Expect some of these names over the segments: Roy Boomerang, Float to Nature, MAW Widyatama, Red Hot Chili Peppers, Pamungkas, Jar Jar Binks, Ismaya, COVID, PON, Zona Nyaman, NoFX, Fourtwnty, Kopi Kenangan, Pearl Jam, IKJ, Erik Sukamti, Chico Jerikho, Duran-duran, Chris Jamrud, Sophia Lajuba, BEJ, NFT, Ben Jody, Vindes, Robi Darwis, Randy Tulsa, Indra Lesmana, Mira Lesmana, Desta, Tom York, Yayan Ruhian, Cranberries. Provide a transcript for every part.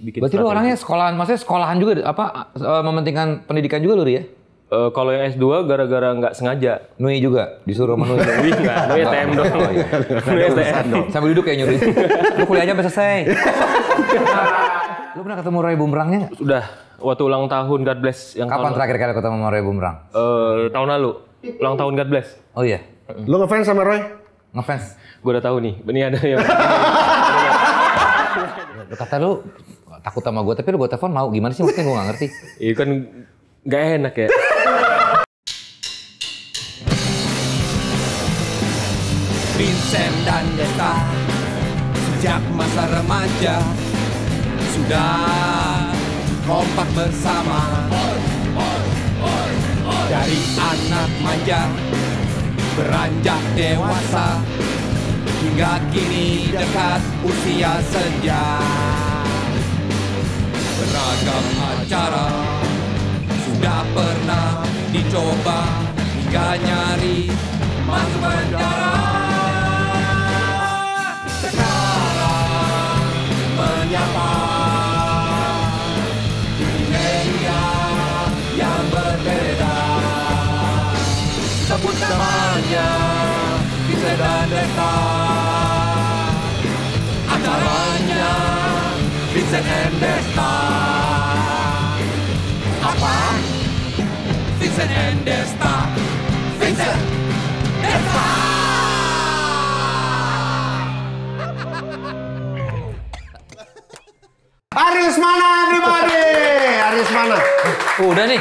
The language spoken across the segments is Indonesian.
bikin. Berarti lu orangnya sekolahan, maksudnya sekolahan juga apa mementingkan pendidikan juga lu ya? Kalau yang S2 gara-gara nggak sengaja. Nuwi juga disuruh sama Nuwi. Nuwi TM dong. Nuwi TM dong. Sambil duduk kayak nyuri. Lu kuliahnya sampai selesai. Lu pernah ketemu Roy Boomerangnya nggak? Sudah. Waktu ulang tahun God Bless yang kapan terakhir kali ketemu sama Roy Boomerang? Tahun lalu. Ulang tahun God Bless. Oh iya. Lu ngefans sama Roy? Ngefans. Gua udah tahu nih. Ini ada yang kata lu takut sama gua tapi lu gua telepon mau gimana sih maksudnya gua nggak ngerti. Iya kan nggak enak ya. Vincent dan Desta sejak masa remaja sudah kompak bersama. Dari anak manja beranjak dewasa hingga kini dekat usia senja. Beragam acara sudah pernah dicoba hingga nyari masuk penjara. Sekarang menyapa dunia yang berbeda. Sebut namanya bisa dan Desta. Acaranya Vincent and Desta. Apa? Vincent and Desta. Vincent Desta. Ari Lesmana everybody. Ari Lesmana. Udah nih.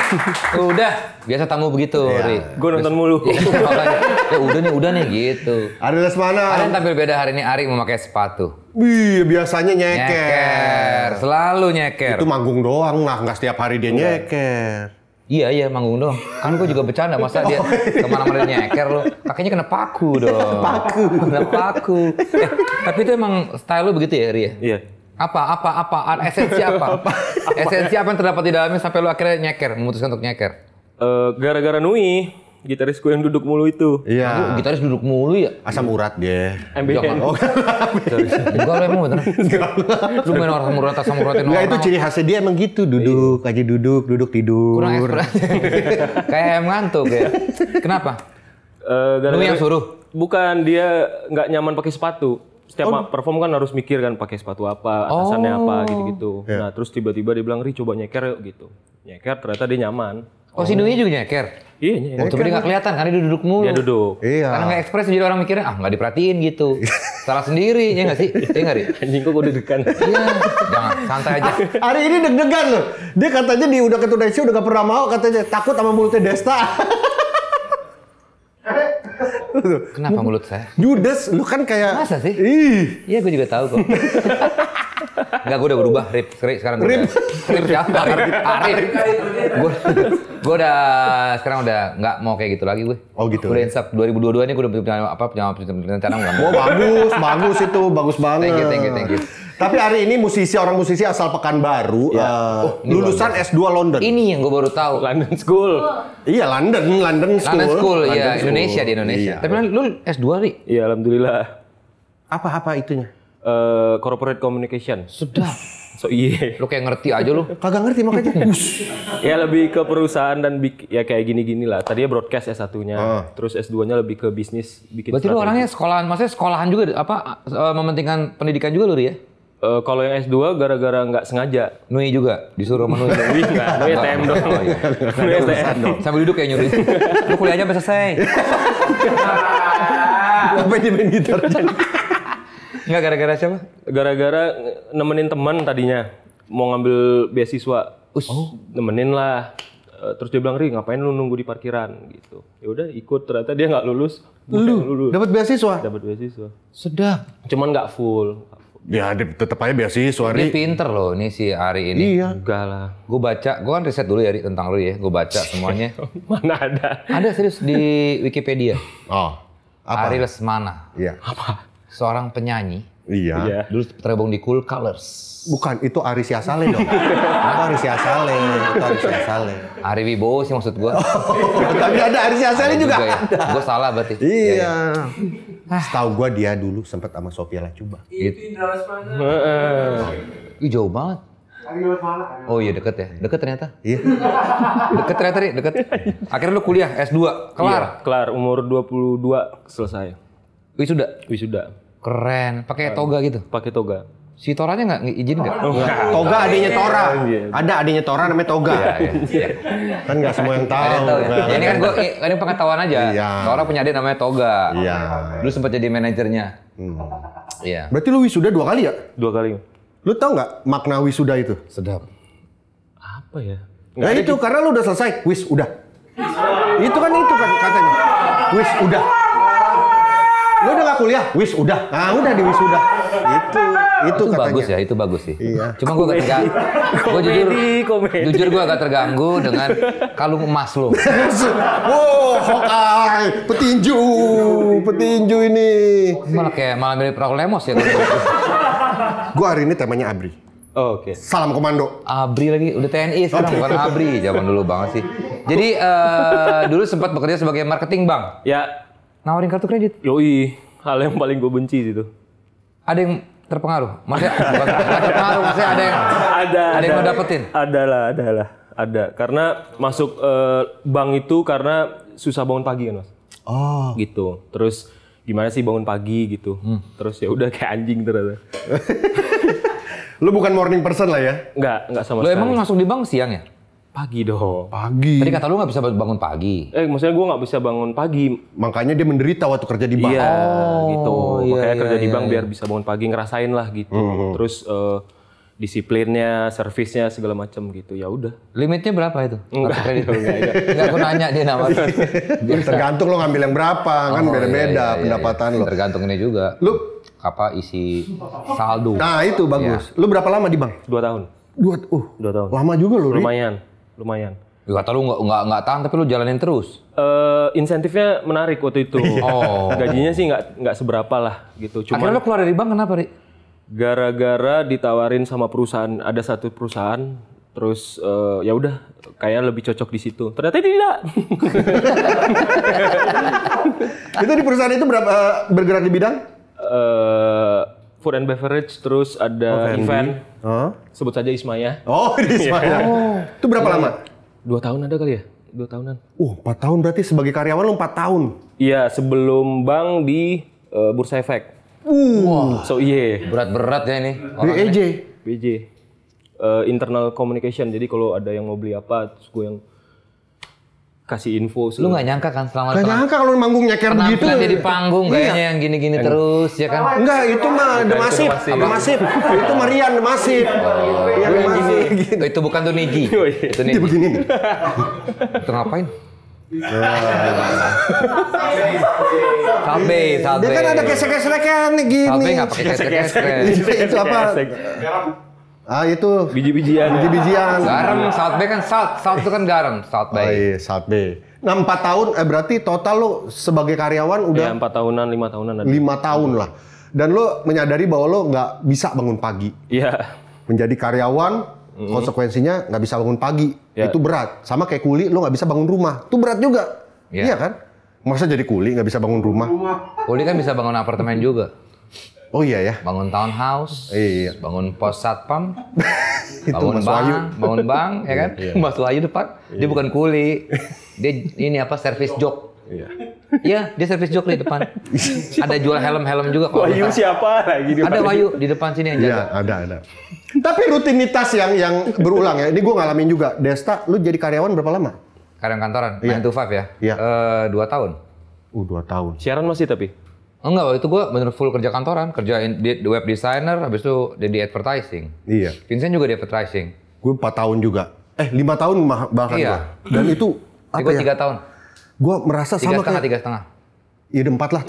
Udah. Biasa tamu begitu, Ari. Ya. Gue nonton mulu. Ya udah nih gitu. Ari Lesmana. Kalian tampil beda hari ini, Ari memakai sepatu. Wih, biasanya nyeker. Selalu nyeker. Itu manggung doang, nggak setiap hari dia nyeker. Iya, iya manggung doang. Kan gue juga bercanda, masa dia kemana-mana nyeker loh. Kakinya kena paku dong. Paku. Kena paku. Tapi itu emang style lu begitu ya, Ari ya? Iya. Apa, esensi apa? Esensi apa yang terdapat di dalamnya sampai lu akhirnya nyeker, memutuskan untuk nyeker? Gara-gara Nuwi. Gitarisku yang duduk mulu itu. Iya. Gitaris duduk mulu ya? Asam urat dia. MBN. Oh, enggak lah emang bener. Lu main orang asam urat, asam uratin orang. Enggak, itu ciri khasnya dia emang gitu. Duduk aja duduk, tidur. Kurang ekspresi. Kayak yang ngantuk ya. Kenapa? Lu yang suruh? Bukan, dia nggak nyaman pakai sepatu. Setiap perform kan harus mikir kan pakai sepatu apa, atasannya apa gitu-gitu. Nah terus tiba-tiba dia bilang, Ri coba nyeker yuk gitu. Nyeker ternyata dia nyaman. Oh, si Nuwi juga nyeker? Iya, nyeker. Oh, tapi dia nggak kelihatan, karena dia duduk mulu. Dia duduk. Iya. Karena nggak ekspres, jadi orang mikirnya, ah nggak diperhatiin gitu. Salah sendiri, ya nggak sih? Iya nggak, Ri? Anjing kok gue deg-degan. Iya, jangan, santai aja. Hari ini deg-degan loh. Dia katanya di Udah Ketua Indonesia udah nggak pernah mau, katanya takut sama mulutnya Desta. Kenapa mulut saya? Judes, lu kan kayak... Masa sih? Iya, gue juga tahu kok. Enggak, gue udah berubah, Rip. Sekarang gue Rip siapa? Arif. Gue udah... Sekarang udah nggak mau kayak gitu lagi gue. Oh gitu? Gue udah insap. 2022 ini gue udah punya rencana nggak mau. Oh bagus, bagus itu. Bagus banget. Thank you. Tapi hari ini orang musisi asal Pekanbaru, lulusan S2 London. Ini yang gue baru tahu. London School. Iya, London School. London School, iya. Indonesia, di Indonesia. Tapi lu S2, Ri? Iya, alhamdulillah. Apa-apa itunya? Corporate Communication. Sudah. So iya. Lu kayak ngerti aja lu. Kagak ngerti makanya. Ya lebih ke perusahaan dan ya kayak gini-gini lah. Tadinya broadcast S1-nya. Terus S2-nya lebih ke bisnis. Bikin berarti strategi. Lu orangnya sekolahan. Maksudnya sekolahan juga apa mementingkan pendidikan juga lu, Ri ya? Kalau yang S2 gara-gara nggak sengaja. Nuwi juga disuruh sama Nuwi. Nuwi TM dong. Nuwi TM dong. Sambil duduk kayak nyuri. Lu kuliahnya sampai selesai. Sampai dia main gitar jadi. Enggak gara-gara siapa? Gara-gara nemenin teman tadinya. Mau ngambil beasiswa. Nemenin lah. Terus dia bilang, Ri ngapain lu nunggu di parkiran gitu. Ya udah ikut, ternyata dia nggak lulus. Lu dapat beasiswa? Dapat beasiswa. Sedap. Cuman nggak full. Ya tetap aja beasiswa, Ri. Dia pinter loh ini si Ari ini. Iya. Enggak lah. Gue baca, gue kan riset dulu ya Ri tentang lu ya. Gue baca semuanya. Mana ada? Ada serius di Wikipedia. Apa? Ari Lesmana. Iya. Apa? Seorang penyanyi, dulu tergabung di Cool Colors. Bukan, itu Ari Siasale dong. Itu Ari Siasale. Ari Wibowo sih maksud gua. Tapi ada Ari Siasale juga. Gua salah berarti. Iya. Setahu gua dia dulu sempat sama Sophia Lajuba. Itu Indra Lesmana. Jauh banget. Oh iya deket ya, deket ternyata. Iya. Deket ternyata nih, deket. Akhirnya lu kuliah S2, kelar? Iya, kelar, umur 22 selesai. Wisuda? Wisuda. Keren, pakai toga gitu? Pakai toga. Si Toranya nggak izin nggak? Toga adiknya Tora, ada adiknya Tora namanya Toga. Kan nggak semua yang tahu. Ini kan gue ini pengetahuan aja. Tora punya adik namanya Toga. Lu sempat jadi manajernya. Iya. Berarti lu wisuda 2 kali ya? 2 kali. Lu tau nggak makna wisuda itu? Sedap. Apa ya? Nah itu karena lu udah selesai, wis udah. Itu kan katanya, wis udah. Lu udah gak kuliah? Wis udah. Nah udah di wis udah. Itu katanya. Bagus ya, itu bagus sih. Iya. Cuma gue gak terganggu. Gue jujur gue agak terganggu dengan kalung emas lo. Wow, Hawkeye, petinju, petinju ini. Malah kayak malah mirip Raul Lemos ya. Gue hari ini temanya ABRI. Oh, oke. Okay. Salam komando. ABRI lagi, udah TNI sekarang bukan ABRI. Zaman dulu banget sih. Jadi dulu sempat bekerja sebagai marketing bank. Ya. Nawarin kartu kredit? Yoi, hal yang paling gue benci situ. Ada yang terpengaruh? Maksudnya bukan terpengaruh, maksudnya ada yang ngedapetin? Ada. Karena masuk bank itu karena susah bangun pagi kan mas? Oh. Gitu. Terus gimana sih bangun pagi gitu? Terus ya udah kayak anjing ternyata. Lu bukan morning person lah ya? Enggak sama sekali. Lu emang masuk di bank siang ya? Pagi dong. Pagi. Tadi kata lu nggak bisa bangun pagi. Maksudnya gue nggak bisa bangun pagi. Makanya dia menderita waktu kerja di bank. Iya, gitu. Makanya kerja di bank biar bisa bangun pagi, ngerasain lah gitu. Terus disiplinnya, servisnya segala macam gitu. Ya udah. Limitnya berapa itu? Enggak, aku nanya dia namanya. Tergantung lo ngambil yang berapa, kan beda-beda pendapatan lo. Tergantung ini juga. Lu apa isi saldo? Nah itu bagus. Lu berapa lama di bank? 2 tahun. 2 tahun. Lama juga lo. Lumayan. Kata lu nggak tahan tapi lu jalanin terus. Insentifnya menarik waktu itu. Oh. Gajinya sih nggak seberapa lah gitu. Cuma akhirnya lu keluar dari bank kenapa, Ri? Gara-gara ditawarin sama perusahaan, ada satu perusahaan, terus ya udah kayak lebih cocok di situ. Ternyata tidak. Itu di perusahaan itu bergerak di bidang? Food and beverage, terus ada event, sebut saja Ismaya. Oh, di Ismaya. Oh. Itu berapa lama? 2 tahun ada kali ya? 2 tahunan. 4 tahun berarti sebagai karyawan lu 4 tahun? Iya, sebelum bank di Bursa Efek. Wow. So iya. Berat-berat ya ini. BEJ. BEJ. Internal communication, jadi kalau ada yang mau beli apa, terus gue yang kasih info. Lu nggak nyangka kan selama gak nyangka kalau manggung nyeker begitu. Penampilan di panggung kayaknya yang gini-gini terus ya kan? Enggak, itu mah demasif. Itu Marian demasif. Itu bukan tuh Niji. Itu begini. Itu ngapain? Sampai. Dia kan ada kesek-kesekan gini. Sampai nggak pakai kesek-kesek. Itu apa? Itu biji-bijian. Garam, salt B kan salt itu kan garam, salt B. Iya, salt B. Nah, 4 tahun berarti total lu sebagai karyawan udah 4 tahunan, 5 tahunan ada. 5 tahun lah. Dan lu menyadari bahwa lu nggak bisa bangun pagi. Iya. Menjadi karyawan konsekuensinya nggak bisa bangun pagi. Itu berat. Sama kayak kuli lu nggak bisa bangun rumah. Itu berat juga. Iya kan? Masa jadi kuli nggak bisa bangun rumah? Kuli kan bisa bangun apartemen juga. Oh iya ya. Bangun townhouse, bangun pos satpam, bangun bank, ya kan? Mas Wahyu depan, dia bukan kuli, dia ini apa service job. Iya, dia service job di depan. Ada jual helm-helm juga. Wahyu siapa lagi? Ada Wahyu di depan sini yang jaga. Ada. Tapi rutinitas yang berulang ya. Ini gue ngalamin juga. Desta, lu jadi karyawan berapa lama? Karyawan kantoran, 9 to 5 ya? 2 tahun. 2 tahun. Siaran masih tapi? Enggak, waktu itu gue bener full kerja kantoran, kerjain di web designer, habis itu di advertising. Iya. Vincent juga di advertising. Gue 4 tahun juga. 5 tahun bahkan gue. Dan itu apa ya? Gue 3 tahun. Gue merasa sama kayak... 3,5. Iya, 4 lah.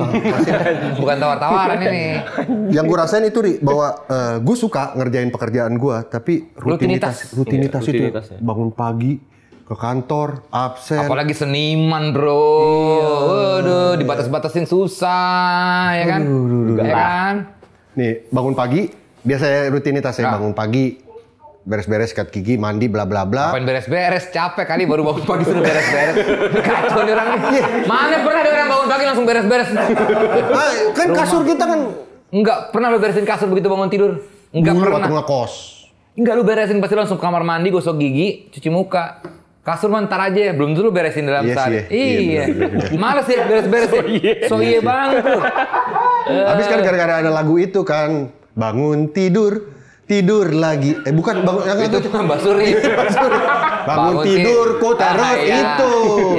Bukan tawar-tawaran ini. Yang gue rasain itu, Ri, bahwa gue suka ngerjain pekerjaan gue, tapi rutinitas itu. Bangun pagi. Ke kantor, absen. Apalagi seniman bro, waduh dibatas-batasin susah, ya kan? Ya kan? Nih bangun pagi, biasanya rutinitas ya bangun pagi, beres-beres sikat gigi, mandi, bla bla bla. Ngapain beres-beres? Capek kali baru bangun pagi suruh beres-beres. Kacau nih orang ini. Mana pernah ada orang bangun pagi langsung beres-beres? Kan kasur kita kan? Enggak pernah lo beresin kasur begitu bangun tidur. Enggak pernah. Dulu waktu ngekos. Enggak, lu beresin pasti langsung kamar mandi, gosok gigi, cuci muka. Kasur mantar aja, belum dulu beresin dalam saat. Yes, yeah. Iya. Males ya beres-beresin. So iya banget tuh. Habis kan gara-gara ada lagu itu kan, bangun tidur, tidur lagi. Bukan bangun itu tuh Mbak Suri. Bangun tidur kok terus itu.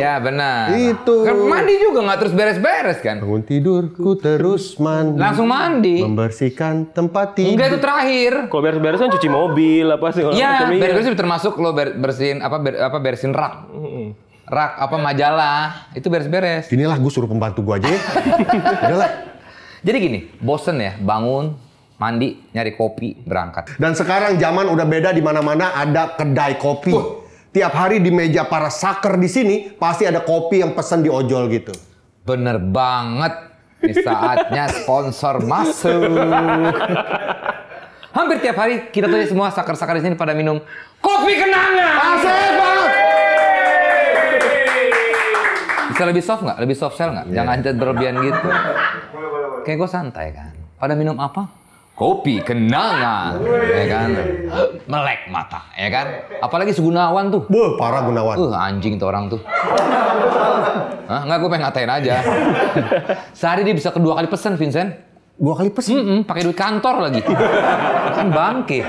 Ya benar. Itu. Kan mandi juga nggak terus beres-beres kan? Bangun tidur ku terus mandi. Langsung mandi. Membersihkan tempat tidur. Enggak, itu terakhir. Kalau beres-beres kan cuci mobil apa sih? Iya, beres-beres termasuk lo bersihin apa beresin rak. Rak apa majalah, itu beres-beres. Inilah gue suruh pembantu gue aja ya. Udahlah. Jadi gini, bosen ya bangun mandi, nyari kopi, berangkat. Dan sekarang zaman udah beda, di mana-mana ada kedai kopi. Tiap hari di meja para saker di sini pasti ada kopi yang pesan di ojol gitu. Bener banget. Ini saatnya sponsor masuk. Hampir tiap hari kita tuh semua saker-saker di sini pada minum kopi kenangan. Asik banget. Bisa lebih soft nggak? Lebih soft sell nggak? Yeah. Jangan berlebihan gitu. Kayak gue santai kan. Pada minum apa? Kopi kenangan, ya kan? Melek mata, ya kan? Apalagi si Gunawan tuh. Wah, parah Gunawan. Anjing tuh orang tuh. Hah? Nggak, gue pengen ngatain aja. Sehari dia bisa kedua kali pesan, Vincent. Dua kali pesan? Pakai duit kantor lagi. Kan bangke.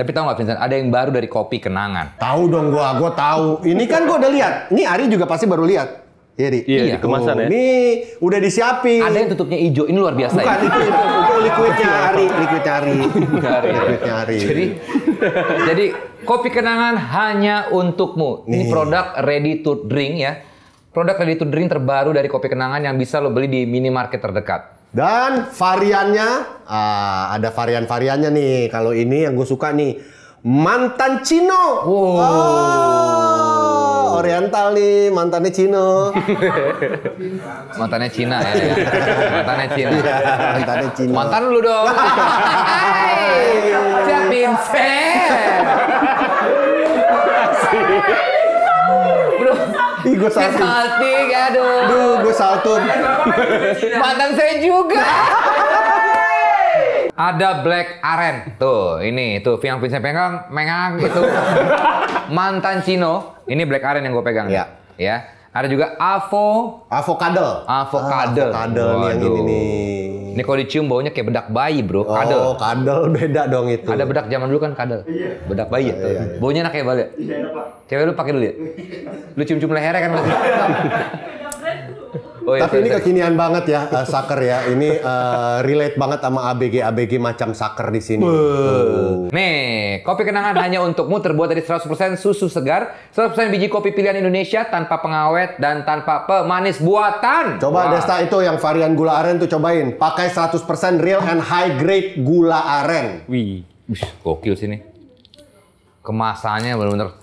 Tapi tahu nggak Vincent, ada yang baru dari kopi kenangan. Tahu dong gue tahu. Ini kan gue udah lihat. Ini Ari juga pasti baru lihat. Iya, kemasan ya. Ini udah disiapin. Ada yang tutupnya hijau, ini luar biasa. Bukan, itu liquidnya Ari. Jadi kopi kenangan hanya untukmu. Ini produk ready to drink ya. Produk ready to drink terbaru dari kopi kenangan yang bisa lo beli di minimarket terdekat. Dan variannya, ada varian-variannya nih. Kalau ini yang gue suka nih, Mantancino. Oriental nih, mantannya Cino. Mantannya Cina ya. Mantannya Cina. Mantannya Cina. Mantan lu dong. Siap Vincent. Bro, gue salting. Aduh, gue saltun. Mantan saya juga. Ada Black Aren, tuh ini, tuh yang Vincent pegang, mengang itu Mantancino, ini Black Aren yang gue pegang ya. Ya, ada juga Avocuddle. Avocuddle yang ini nih. Ini kalau dicium baunya kayak bedak bayi bro, kadel. Oh, kadel beda dong itu. Ada bedak zaman dulu kan kadel, bedak bayi. Iya. Baunya enak kayak balik. Cewek lu pakai dulu ya, lu cium-cium lehernya kan. Oh, iya, tapi ini kekinian banget ya, saker ya. Ini relate banget sama ABG-ABG macam saker di sini. Nih, kopi kenangan hanya untukmu, terbuat dari 100% susu segar, 100% biji kopi pilihan Indonesia, tanpa pengawet dan tanpa pemanis buatan. Coba Desta itu yang varian gula aren tuh cobain. Pakai 100% real and high grade gula aren. Wih, gokil sini. Kemasannya benar-benar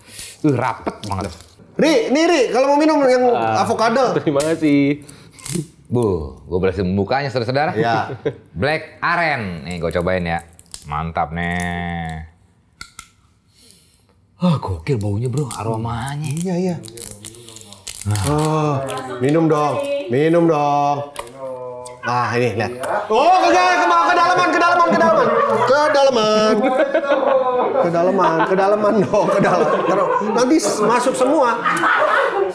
rapet banget. Ri, kalau mau minum yang Avocuddle. Terima kasih. Bu, gue berhasil membukanya saudara-saudara. Ya. Black Aren. Nih gue cobain ya. Mantap nih. Ah, gokil baunya bro, aromanya. Iya. Minum dong. Ah, ini lihat. Oh, kedalaman. Nanti masuk semua.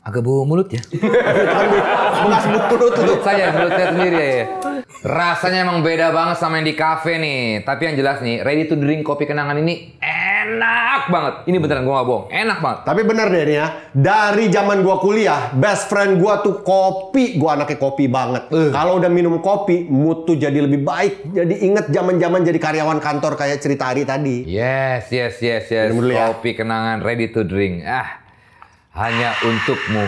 Agak bau mulut ya. Bekas mulut saya, mulut saya sendiri ya. Rasanya emang beda banget sama yang di kafe nih. Tapi yang jelas nih, ready to drink kopi kenangan ini enak banget. Ini beneran gue gak bohong, enak banget. Tapi bener deh nih ya, dari zaman gue kuliah, best friend gue tuh kopi. Gue anaknya kopi banget. Kalau udah minum kopi, mood tuh jadi lebih baik. Jadi inget zaman-zaman jadi karyawan kantor kayak cerita Ari tadi. Yes. Kopi kenangan ready to drink. Hanya untukmu.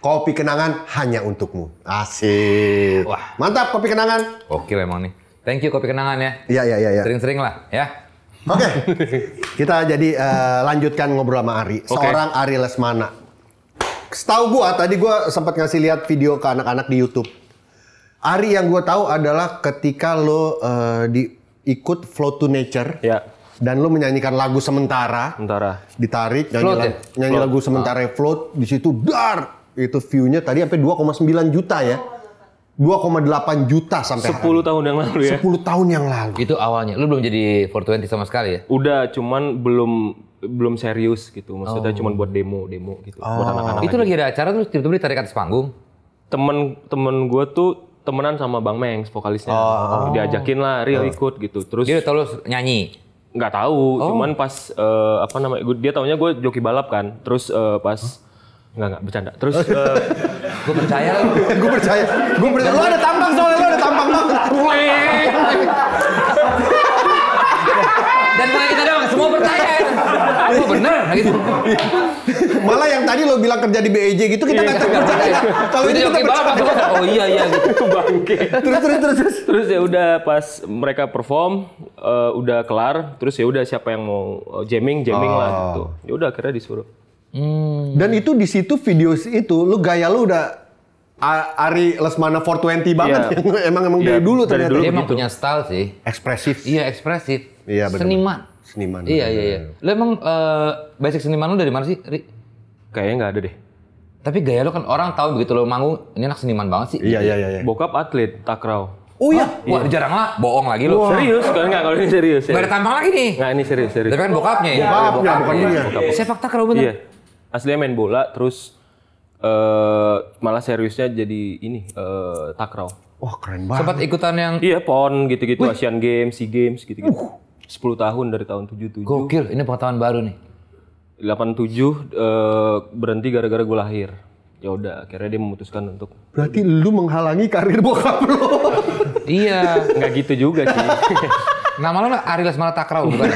Kopi kenangan hanya untukmu. Asik. Wah, mantap kopi kenangan. Oke emang nih. Thank you kopi kenangan ya. Iya. Sering-sering lah ya. Oke. Kita jadi lanjutkan ngobrol sama Ari. Seorang Ari Lesmana. Setahu gua tadi gua sempat ngasih lihat video ke anak-anak di YouTube. Ari yang gua tahu adalah ketika lo ikut Float to Nature. Ya. Dan lu menyanyikan lagu sementara. Ditarik, nyanyi lagu sementara float. Di situ dar. Itu view-nya tadi sampai 2,9 juta ya. 2,8 juta sampai 10 tahun yang lalu ya. 10 tahun yang lalu. Itu awalnya. Lu belum jadi Fourtwnty sama sekali ya? Udah, cuman belum serius gitu. Maksudnya cuman buat demo gitu. Oh. Buat anak-anak. Itu lagi ada acara terus tiba-tiba ditarik atas panggung. Temen gue tuh temenan sama Bang Mengs, vokalisnya. Oh. Diajakin lah, Rio ikut gitu. Terus dia tahu lu nyanyi? Nggak tahu, cuman pas apa namanya? Dia taunya gue joki balap kan. Terus pas Enggak, bercanda. Terus gue percaya lu. Gue percaya. Lu ada tampang soalnya, lu ada tampang banget. Dan malah kita doang, semua percaya. Oh bener, gitu. Malah yang tadi lo bilang kerja di BEJ gitu, kita nggak terpercaya. Kalau ini kita percaya. Oh iya, gitu. Bangke. Terus ya udah pas mereka perform, udah kelar. Terus ya udah siapa yang mau jamming lah gitu. Ya udah akhirnya disuruh. Dan itu di situ video itu, lu gaya lu udah Ari Lesmana Fourtwnty banget. Yeah. Emang dari dulu ternyata. Dia emang punya style sih. Ekspresif. Iya ekspresif. Iya, Seniman. Iya. Lu emang basic seniman lu dari mana sih, Ri? Kayaknya nggak ada deh. Tapi gaya lu kan orang tahu begitu lu manggung, ini anak seniman banget sih. Iya. Bokap atlet takraw. Oh iya? Wah, jarang lah, bohong lagi lu. Serius, kalau ini serius. Gak ada tampang lagi nih. Nggak, ini serius. Tapi kan bokapnya ya. Bokapnya. Sepak takraw bener. Iya. Aslinya main bola, terus malah seriusnya jadi ini, takraw. Wah, keren banget. Sempat ikutan yang... Iya, PON gitu-gitu, Asian Games, SEA Games gitu-gitu. 10 tahun dari tahun 77. Gokil, ini pengetahuan baru nih. 87 berhenti gara-gara gue lahir. Ya udah, akhirnya dia memutuskan untuk... Berarti lu menghalangi karir bokap lu. Iya. Nggak gitu juga sih. Nama lu Ari Lesmana Takraw, bukan?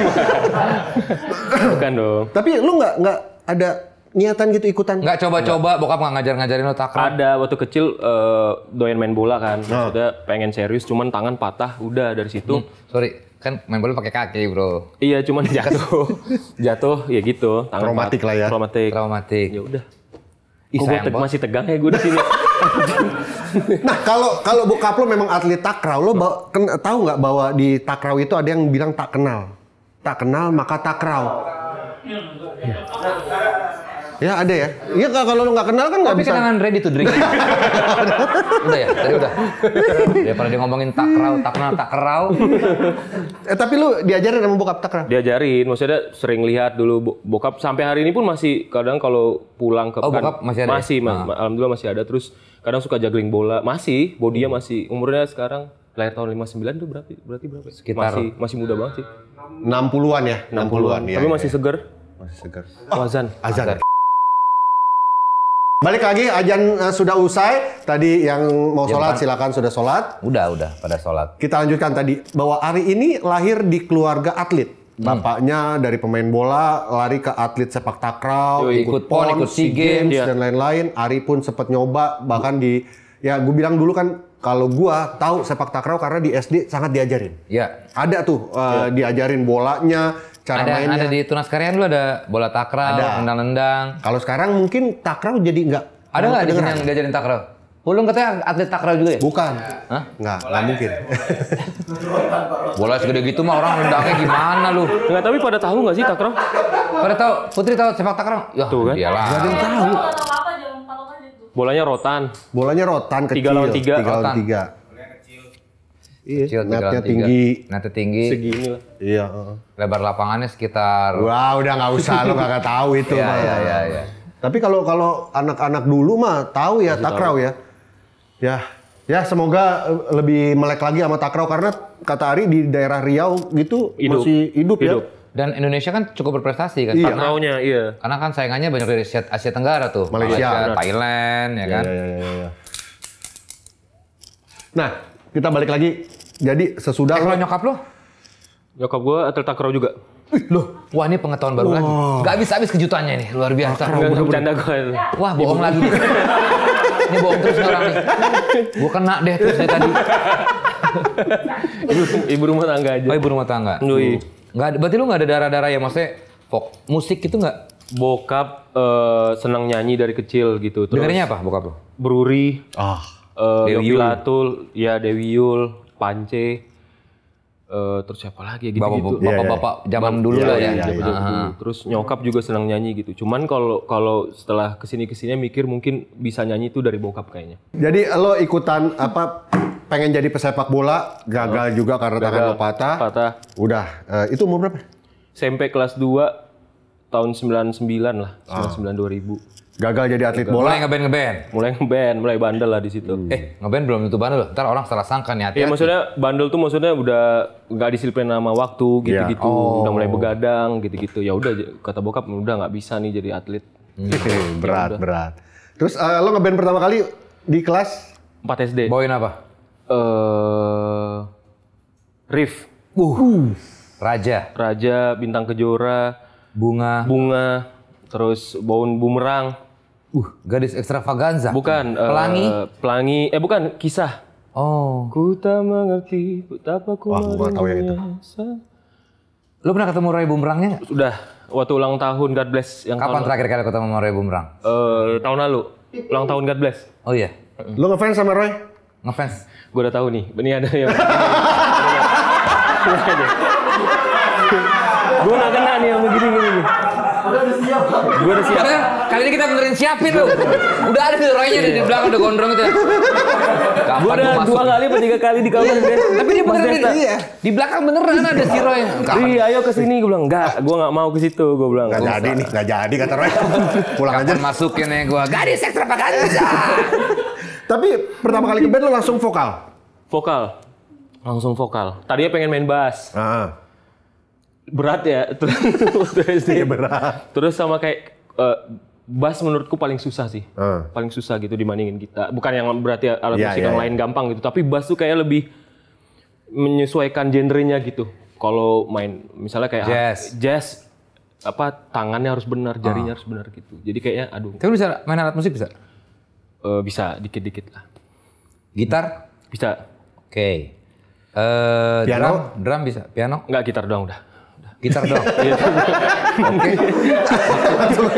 Bukan dong. Tapi lu nggak ada... niatan gitu ikutan? Nggak coba-coba, bokap nggak ngajarin lo takraw? Ada, waktu kecil doyan main bola kan, maksudnya pengen serius, cuman tangan patah, udah dari situ. Sorry, kan main bola pakai kaki bro. Iya, cuman jatuh, ya gitu. Traumatik lah ya. Traumatik. Ya udah. Ih, sayang banget. Masih tegang ya gue di sini. Nah, kalau bokap lo memang atlet takraw, lo tahu nggak bahwa di takraw itu ada yang bilang tak kenal? Tak kenal maka takraw. Ya ada ya. Iya kalau lu nggak kenal kan nggak bisa. Tapi kenangan ready to drink. Udah ya, tadi udah. Daripada dia ngomongin takraw. Tapi lu diajarin sama bokap takraw? Diajarin, maksudnya sering lihat dulu bokap. Sampai hari ini pun masih kadang kalau pulang ke bokap masih ada. Masih, alhamdulillah masih ada. Terus kadang suka juggling bola. Masih, bodinya masih. Umurnya sekarang lahir tahun 59 tuh berarti berapa? Sekitar. Masih muda banget sih. 60-an ya. 60-an ya. Tapi masih seger. Masih seger. Azan. Balik lagi, azan sudah usai. Tadi yang mau sholat silakan, sudah sholat. Udah pada sholat. Kita lanjutkan tadi bahwa Ari ini lahir di keluarga atlet. Bapaknya dari pemain bola lari ke atlet sepak takraw, ikut PON, ikut SEA Games dan lain-lain. Ari pun sempat nyoba bahkan gue bilang dulu kan kalau gua tahu sepak takraw karena di SD sangat diajarin. Iya. Ada tuh diajarin bolanya. Ada di Tunas Karya dulu ada bola takraw, nendang-nendang. Kalau sekarang mungkin takraw jadi nggak. Ada nggak di sini yang diajarin takraw? Lu katanya atlet takraw juga ya? Bukan. Hah? Nggak mungkin. Bola segede gitu mah orang nendangnya gimana lu? Nggak, tapi pada tahu nggak sih takraw? Pada tahu. Putri tahu sepak takraw? Yah, tuh kan. Nggak ada yang tahu. Bolanya rotan kecil. 3 lawan 3. Iya, netnya tinggi. Segini lah. Iya. Lebar lapangannya sekitar. Wah, udah nggak usah, lu nggak tahu itu. Iya. Tapi kalau anak-anak dulu mah tahu ya takraw ya. Ya semoga lebih melek lagi sama takraw karena kata Ari di daerah Riau gitu masih hidup. Ya. Dan Indonesia kan cukup berprestasi kan. Iya. Karena kan saingannya banyak dari Asia Tenggara tuh. Malaysia, Thailand, ya kan. Iya. Nah, kita balik lagi. Jadi sesudah lo nyokap lo? Nyokap gue atlet takraw juga. Loh, wah ini pengetahuan baru lagi. Gak habis-habis kejutannya ini, luar biasa. Bercanda gue. Wah, bohong lagi. Ini bohong terus orang nih. Gue kena deh terus dari tadi. Ibu rumah tangga aja. Oh, ibu rumah tangga. Nuwi. Berarti lu gak ada darah-darah ya, maksudnya folk musik itu gak? Bokap senang nyanyi dari kecil gitu. Dengarnya apa bokap lo? Bruri, Dewi Latul, Dewi Yul, Pance. terus siapa lagi gitu, bapak-bapak zaman dulu lah ya. Terus nyokap juga senang nyanyi gitu. Cuman kalau setelah kesini-kesini mikir mungkin bisa nyanyi itu dari bokap kayaknya. Jadi lo ikutan apa? Pengen jadi pesepak bola, gagal juga karena tangan lo patah. Udah, itu umur berapa? SMP kelas 2 tahun 99 lah, 99-2000. Gagal jadi atlet bola. Mulai bandel lah di situ. Ngeband belum tentu bandel loh. Ntar orang salah sangka nih. Iya, maksudnya bandel tuh maksudnya udah nggak disiplin sama waktu gitu-gitu, udah mulai begadang gitu-gitu. Ya udah kata bokap udah nggak bisa nih jadi atlet. Berat. Terus lo ngeband pertama kali di kelas 4 SD. Bawain apa? Riff. Raja, Bintang Kejora, Bunga, terus Baun Bumerang. Gadis Ekstravaganza. Bukan. Pelangi. Pelangi. Bukan. Kisah. Oh. Ku tak mengerti betapa ku merasa. Lo pernah ketemu Roy Boomerangnya? Sudah. Waktu ulang tahun God Bless yang kapan terakhir kali ketemu sama Roy Boomerang? Tahun lalu. Ulang tahun God Bless. Oh iya. Lo ngefans sama Roy? Ngefans. Gue udah tahu nih. Ini ada yang. Gue nggak kena nih yang begini-gini. Gue udah siap. Kali ini kita benerin siapin tuh. Udah ada tuh Roy-nya di belakang udah gondrong itu. Gue udah 2 kali atau 3 kali di kamar. Tapi dia benerin dia. Di belakang beneran ada si Roy. Iya, ayo kesini. Gue bilang enggak. Gue nggak mau ke situ. Gue bilang nggak jadi nih. Nggak jadi kata Roy. Pulang aja. Masukin ya gue. Gadis Ekstravaganza. Tapi pertama kali ke band lo langsung vokal. Tadinya pengen main bass. Berat ya, terus sama kayak bass menurutku paling susah sih, paling susah gitu dibandingin kita. Bukan yang berarti alat musik yang lain gampang gitu, tapi bass tuh kayak lebih menyesuaikan genrenya gitu. Kalau main misalnya kayak jazz, apa tangannya harus benar, jarinya harus benar gitu. Jadi kayaknya aduh. Tapi bisa main alat musik bisa? Bisa dikit-dikit lah. Gitar? Bisa. Oke. Piano? Drum bisa? Piano? Enggak, gitar doang udah. Gitar dong. Oke.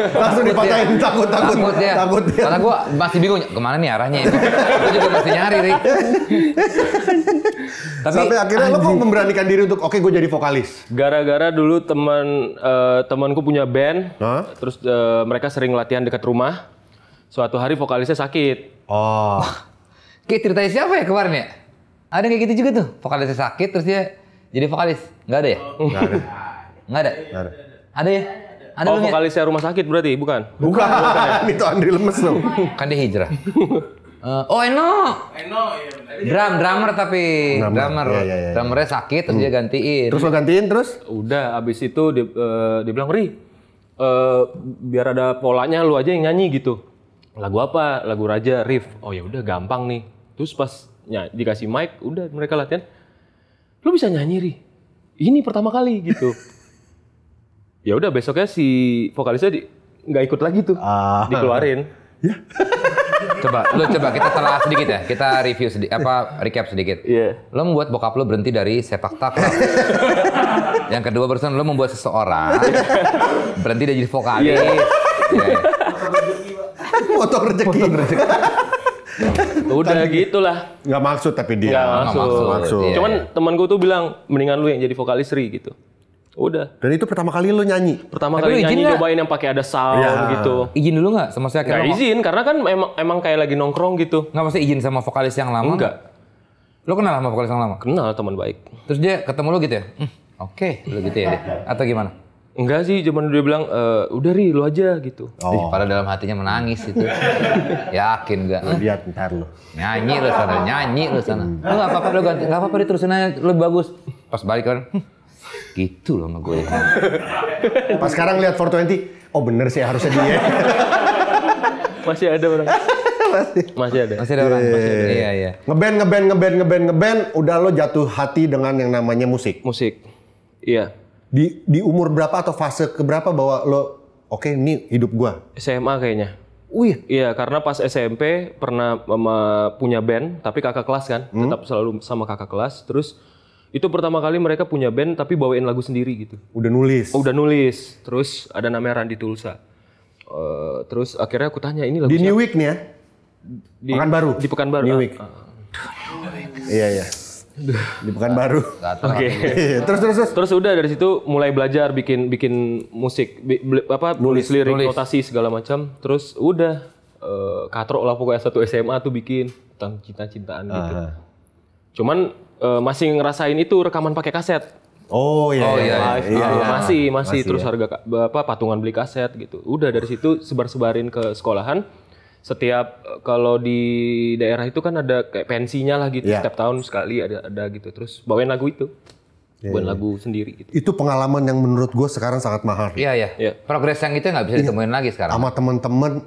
Langsung dipatahin takut ya. Karena gue masih bingung kemana nih arahnya ini. Gue juga masih nyari, Rik. Sampai akhirnya lo kok memberanikan diri untuk oke gue jadi vokalis. Gara-gara dulu temanku punya band, terus mereka sering latihan dekat rumah. Suatu hari vokalisnya sakit. Kayak ceritanya siapa ya kemarin ya? Ada kayak gitu juga tuh, vokalisnya sakit terus dia jadi vokalis. Enggak ada ya? Enggak ada. Nggak ada. Ada ya? Ada. Oh, vokalisnya rumah sakit berarti, bukan? Bukan. Itu Andri lemes dong. Kan dia hijrah. Eno ya benar. Drummer tapi drummer. Drummernya sakit terus dia gantiin. Terus lo gantiin terus? Udah abis itu dia bilang, "Ri, biar ada polanya lu aja yang nyanyi gitu." Lagu apa? Lagu Raja, riff. Oh ya udah gampang nih. Terus pas dikasih mic, udah mereka latihan. Lu bisa nyanyi, Ri. Ini pertama kali gitu. Ya udah besoknya si vokalisnya nggak ikut lagi tuh, dikeluarin. Ya. Coba kita telah sedikit ya. Kita review recap sedikit. Lo membuat bokap lo berhenti dari sepak takraw. Yang kedua barusan lo membuat seseorang berhenti dari jadi vokalis. Motor rezeki. Udah gitulah. Nggak maksud tapi dia. Nggak maksud. Cuman temen gue tuh bilang mendingan lu yang jadi vokalis Ri gitu. Udah. Dan itu pertama kali lu nyanyi. Cobain yang pakai ada sound gitu. Izin dulu nggak sama si akhirnya? Nggak izin karena kan emang kayak lagi nongkrong gitu. Nggak maksudnya izin sama vokalis yang lama? Enggak. Lo kenal sama vokalis yang lama? Kenal, teman baik. Terus dia ketemu lu gitu ya? Oke, lu gitu ya deh. Atau gimana? Enggak sih, cuman dia bilang, udah Ri, lu aja gitu. Padahal dalam hatinya menangis itu. Yakin gak? Lihat ntar lu. Nyanyi lu sana. Lu gak apa-apa, lu ganti. Gak apa-apa, Ri, terusin aja, lu bagus. Pas balik kan, gitu loh sama gue. Pas sekarang lihat Fourtwnty, oh bener sih harusnya dia. Masih ada orang. Masih ada orang. Iya. Ngeband. Udah lo jatuh hati dengan yang namanya musik. Iya. Di umur berapa atau fase keberapa bahwa lo oke ini hidup gua? SMA kayaknya. Iya, karena pas SMP pernah punya band, tapi kakak kelas kan, tetap selalu sama kakak kelas. Terus itu pertama kali mereka punya band tapi bawain lagu sendiri gitu. Udah nulis. Terus ada namanya Randy Tulsa. Terus akhirnya aku tanya ini lagu di New Week nih ya? Di Pekanbaru. New Week. Iya. di Pekanbaru. Oke. Terus. Terus udah dari situ mulai belajar bikin musik, nulis lirik, notasi segala macam. Terus udah katrok lah pokoknya satu SMA tuh bikin tentang cinta-cintaan gitu. Cuman masih ngerasain itu rekaman pakai kaset. Oh iya. Masih terus ya. Harga patungan beli kaset gitu. Udah dari situ sebar-sebarin ke sekolahan. Setiap kalau di daerah itu kan ada kayak pensinya lah gitu, setiap tahun sekali ada gitu, terus bawain lagu itu, buat lagu sendiri gitu. Itu pengalaman yang menurut gue sekarang sangat mahal. Iya. Progres yang itu nggak bisa ditemuin lagi sekarang. Sama teman-teman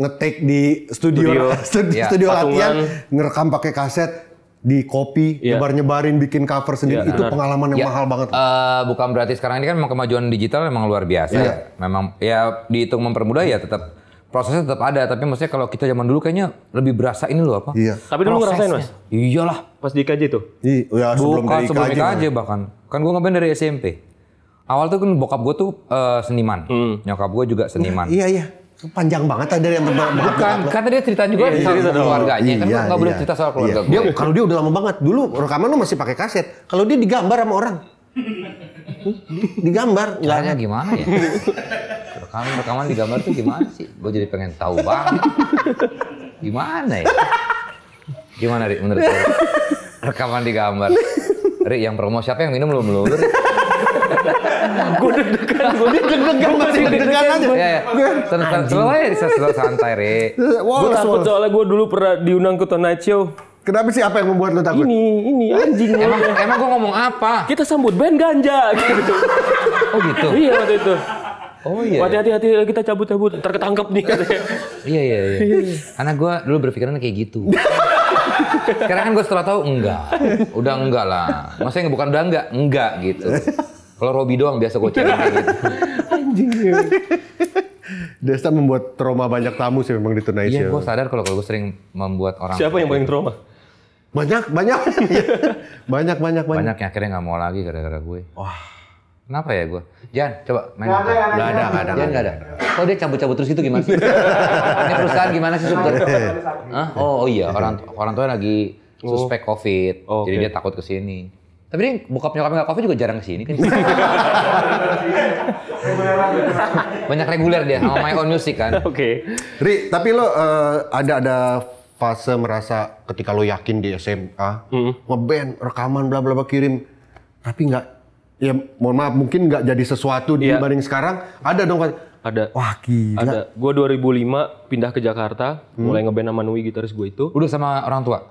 ngetek di studio latihan, ngerekam pakai kaset di Kopi, nyebarin bikin cover sendiri. Itu pengalaman yang mahal banget. Bukan berarti sekarang ini kan memang kemajuan digital memang luar biasa. Memang ya dihitung mempermudah ya tetap. Prosesnya tetap ada, tapi maksudnya kalau kita zaman dulu kayaknya lebih berasa ini loh apa. Iya. Tapi dulu ngerasain Mas? Iyalah. Pas di IKJ tuh? Iya, sebelum IKJ bahkan. Kan gue ngeband dari SMP. Awal tuh kan bokap gue tuh seniman. Nyokap gue juga seniman. Iya. Panjang banget tadi yang tentang bokap. Kan dia cerita juga soal keluarganya. Kan gue gak boleh cerita soal keluarga gue. Kalau dia udah lama banget. Dulu rekaman lu masih pakai kaset. Kalau dia digambar sama orang. Digambar. Caranya gimana ya? Rekaman di gambar tuh gimana sih? Gue jadi pengen tahu banget. Gimana ya? Gimana Rik menurut lo? Rekaman di gambar. Rik yang promo siapa yang minum belum? Gue deg-degan masih deg-degan aja. Selalu santai Rik. Gue takut soalnya gue dulu pernah diundang ke Tonight Show. Kenapa sih, apa yang membuat lo takut? Ini anjing. Emang gue ngomong apa? Kita sambut band ganja gitu. Oh gitu? Iya waktu itu. Oh iya. Hati-hati kita cabut-cabut, ntar ketangkep nih katanya. Iya. Karena gue dulu berpikirannya kayak gitu. Sekarang kan gue setelah tahu enggak. Udah enggak lah. Maksudnya bukan udah enggak gitu. Kalau Robi doang biasa gue cari kayak gitu. Anjing. Desta membuat trauma banyak tamu sih memang di Tonight Show. Iya, gue sadar kalau gue sering membuat orang. Siapa yang paling trauma? Banyak. Banyak yang akhirnya nggak mau lagi gara-gara gue. Wah. Kenapa ya gue? Jangan, coba main. Gak ada. Kok dia cabut-cabut terus itu gimana sih? Ini perusahaan gimana sih? Oh iya, orang tua lagi suspek COVID. Jadi dia takut kesini. Tapi dia bokap nyokapnya nggak COVID juga jarang kesini kan? Banyak reguler dia, sama My Own Music kan? Oke. Ri, tapi lo ada fase merasa ketika lo yakin di SMA, ngeband, rekaman, bla bla bla kirim, tapi nggak. Ya mohon maaf mungkin nggak jadi sesuatu dibanding sekarang. Ada dong? Ada. Wah gila. Ada. Gue 2005 pindah ke Jakarta. Mulai ngeband sama Nuwi gitaris gue itu. Udah sama orang tua?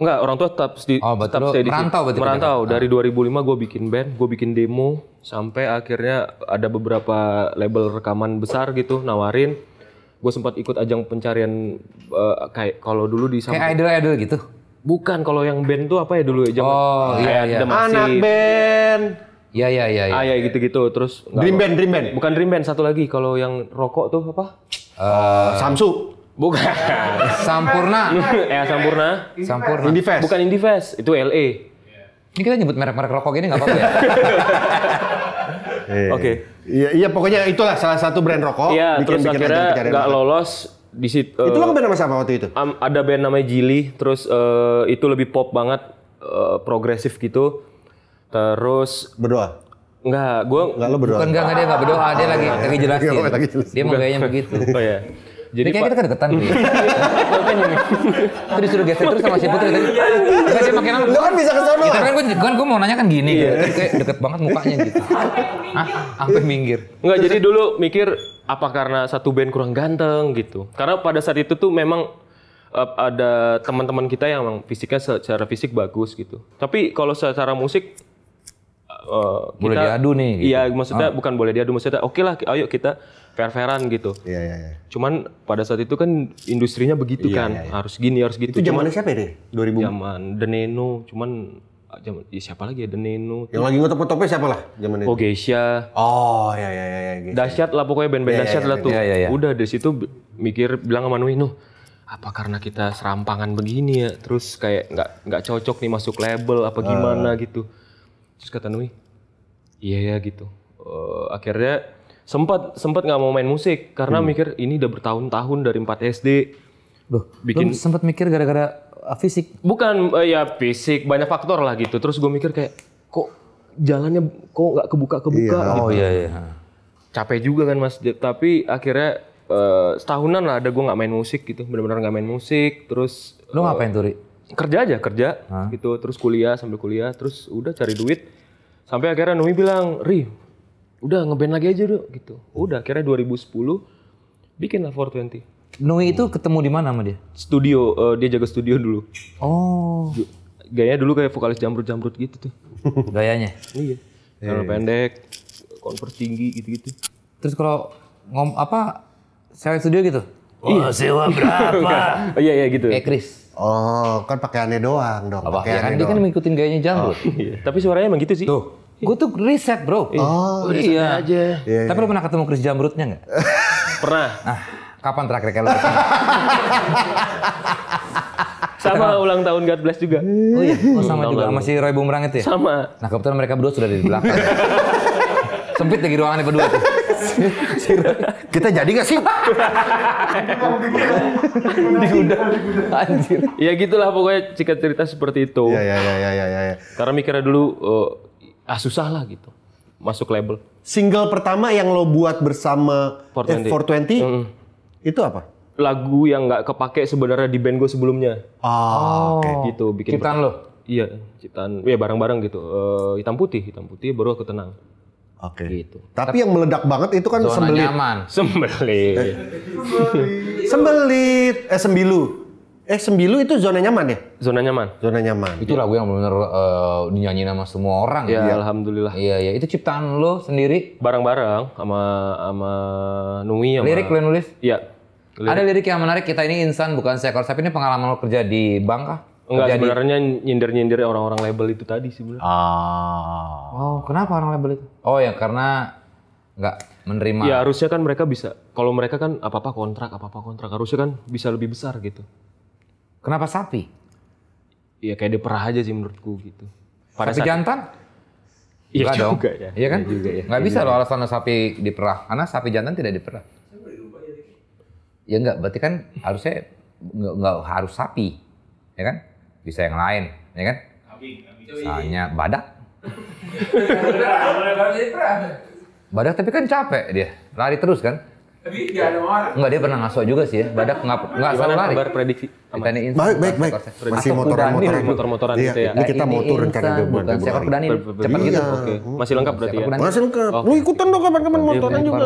Enggak, orang tua tetap di sini. Oh betul, merantau. Dari 2005 gue bikin band, gue bikin demo. Sampai akhirnya ada beberapa label rekaman besar gitu nawarin. Gue sempat ikut ajang pencarian kayak kalau dulu di Sampo. Kayak idol-idol gitu? Bukan, kalau yang band tuh apa ya dulu ya? Anak band. Iya. Ah ya gitu-gitu terus. Dream band. Bukan dream band, satu lagi kalau yang rokok tuh apa? Samsu. Bukan. Sampurna. Indifest. Bukan Indifest, itu LA. Ini kita nyebut merek-merek rokok ini nggak apa-apa ya? Oke. Iya pokoknya itulah salah satu brand rokok. Iya. Terus akhirnya nggak lolos di situ. Itu lo band nama siapa waktu itu? Ada band namanya Jili. Terus itu lebih pop banget, progresif gitu. Terus berdoa? Enggak, gue berdoa. Bukan dia enggak berdoa, dia lagi jelasin. Dia mau gayanya begitu. Oh iya. Jadi kayak kita kedeketan gitu. Terus disuruh geser terus sama si Putri tadi. Dia makin lama. Lu kan bisa ke sono. Kan gue mau nanya kan gini gitu. Kayak deket banget mukanya gitu. Hah? Sampai minggir. Enggak, jadi dulu mikir apa karena satu band kurang ganteng gitu. Karena pada saat itu tuh memang ada teman-teman kita yang memang fisiknya secara fisik bagus gitu. Tapi kalau secara musik kita, boleh diadu nih gitu. Iya maksudnya bukan boleh diadu, maksudnya oke lah ayo kita fair-fairan gitu. Iya. Cuman pada saat itu kan industrinya begitu kan. Harus gini, harus gitu. Itu zamannya siapa ya deh? 2000? Zaman The Neno, siapa lagi ya The Neno. Yang lagi ngetop-ngetopnya siapa lah zaman itu? Oh Geisha. Oh iya. Dahsyat lah pokoknya band-band dahsyat lah tuh. Iya. Udah dari situ mikir bilang sama Nuhi, apa karena kita serampangan begini ya? Terus kayak nggak cocok nih masuk label apa gimana gitu. Terus kata Nui, iya ya gitu. Akhirnya sempat nggak mau main musik karena mikir ini udah bertahun-tahun dari 4 SD. Loh, bikin sempat mikir gara-gara fisik? Bukan, ya fisik, banyak faktor lah gitu. Terus gue mikir kayak, kok jalannya kok nggak kebuka-kebuka iya, gitu. Oh iya iya. Capek juga kan Mas, tapi akhirnya setahunan lah ada gue nggak main musik gitu, benar-benar nggak main musik. Terus lo ngapain tuh Ri? Kerja aja kerja gitu, terus kuliah sambil kuliah, terus udah cari duit. Sampai akhirnya Nuwi bilang, Ri, udah ngeband lagi aja dulu gitu. Udah akhirnya 2010 bikinlah Fourtwnty. Nuwi itu ketemu di mana sama dia? Studio, dia jaga studio dulu. Oh. Gayanya dulu kayak vokalis Jamrud gitu tuh. Gayanya? Iya. Kalau pendek, converse tinggi gitu-gitu. Terus kalau ngom apa? Sewa studio gitu? Oh, sewa berapa? Iya, gitu. Kayak Chris. Oh, kan pakaiannya doang dong. Pakaiannya dia kan ngikutin gayanya Jamrud. Tapi suaranya emang gitu sih. Tuh. Gue tuh riset bro. Oh iya. Aja. Tapi lo pernah ketemu Chris Jamrudnya nggak? Pernah. Ah, kapan terakhir kali? Sama ulang tahun God Bless juga. Oh iya. Oh, sama juga sama si Roy Boomerang itu ya? Sama. Nah kebetulan mereka berdua sudah di belakang. Sempit lagi ruangannya berdua tuh. Kita jadi gak sih? Anjir. Ya gitulah pokoknya cerita seperti itu. Ya. Karena mikirnya dulu susah lah gitu. Masuk label. Single pertama yang lo buat bersama Fourtwnty itu apa? Lagu yang nggak kepake sebenarnya di band gue sebelumnya. Oh, okay. Gitu bikin. Ciptaan lo? Iya, ciptaan. Ya barang-barang gitu. Hitam Putih baru Aku Tenang. Oke. Okay. Gitu. Tapi yang meledak banget itu kan Sembelit. Sembilu. Sembilu itu Zona Nyaman ya? Zona Nyaman. Itu lagu yang benar-benar dinyanyi sama semua orang. Ya, alhamdulillah. Iya. Itu ciptaan lo sendiri? Barang-barang sama Nuwi. Lirik lo yang nulis? Iya. Ada lirik yang menarik, kita ini insan bukan seekor sapi. Ini pengalaman lo kerja di bank kah? Enggak, sebenarnya nyindir-nyindir orang-orang label itu tadi sih. Oh, kenapa orang label itu? Oh ya karena nggak menerima. Ya harusnya kan mereka bisa, kalau mereka kan apa-apa kontrak. Harusnya kan bisa lebih besar gitu. Kenapa sapi? Ya kayak diperah aja sih menurutku gitu. Pada sapi jantan? Iya juga ya. Iya kan? Nggak bisa loh alasan sapi diperah, karena sapi jantan tidak diperah. Ya enggak, berarti kan harusnya enggak harus sapi, ya kan? Bisa yang lain, ya kan? Misalnya badak. Badak tapi kan capek dia, lari terus kan? Tapi enggak ada orang. Enggak, dia pernah ngaso juga sih ya, badak enggak selalu lari. Kabar prediksi? Baik. Masih motor-motoran gitu ya. Ini kita mau turun kan hidup. Bukan siapa pedani, cepat gitu. Oke, masih lengkap berarti ya? Masih lengkap. Lu ikutan dong kapan-kapan motoran juga.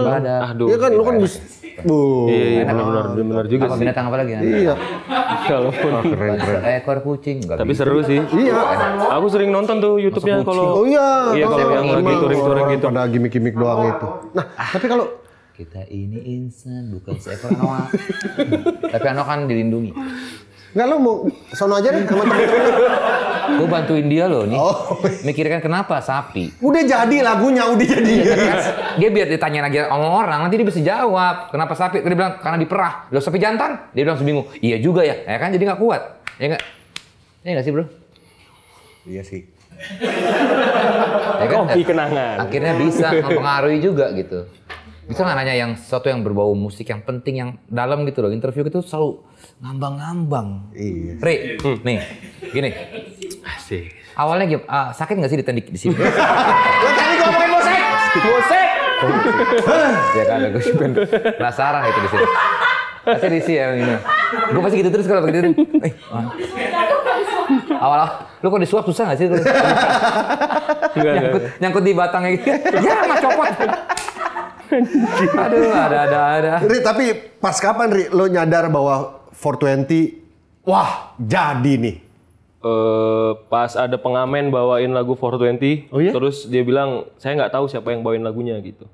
Aduh. Iya kan, lu kan bisa. Iya, benar juga sih. Apa binatang apa lagi? Iya. Kalau keren. Ekor kucing. Tapi seru sih. Iya. Aku sering nonton tuh YouTube-nya kalau. Oh iya. Iya, kalau yang lagi touring-touring gitu. Pada gimmick-gimmick doang itu. Nah, tapi kalau kita ini insan, bukan seekor Noah. Tapi Noah kan dilindungi. Enggak, lo mau sono aja deh sama temen-temen. Gue bantuin dia loh nih. Oh. Mikirkan kenapa sapi. Udah jadi lagunya, udah jadi. Dia biar ditanya lagi sama orang, nanti dia bisa jawab. Kenapa sapi? Dia bilang, karena diperah. Loh sapi jantan? Dia bilang sebingung. Iya juga ya, ya kan jadi gak kuat. Ya gak sih bro? Iya sih. Ya kan? Kopi Kenangan. Akhirnya bisa mempengaruhi juga gitu. Bisa nggak nanya yang sesuatu yang berbau musik yang penting yang dalam gitu loh. Interview itu selalu ngambang-ngambang. Iya. Ri, nih, gini. Asik. Awalnya gitu, sakit nggak sih ditindik di sini? Lo tadi ngomongin musik. Ya kan, gue cuman penasaran itu di sini. Pasti di sini ya ini. Gue pasti gitu terus kalau begitu. Awal-awal, lu kok disuap susah nggak sih? Nyangkut di batangnya gitu. Ya, mah copot. Aduh, ada. Ri, tapi pas kapan Ri lo nyadar bahwa Fourtwnty wah jadi nih? Pas ada pengamen bawain lagu Fourtwnty, oh, iya? Terus dia bilang saya nggak tahu siapa yang bawain lagunya gitu.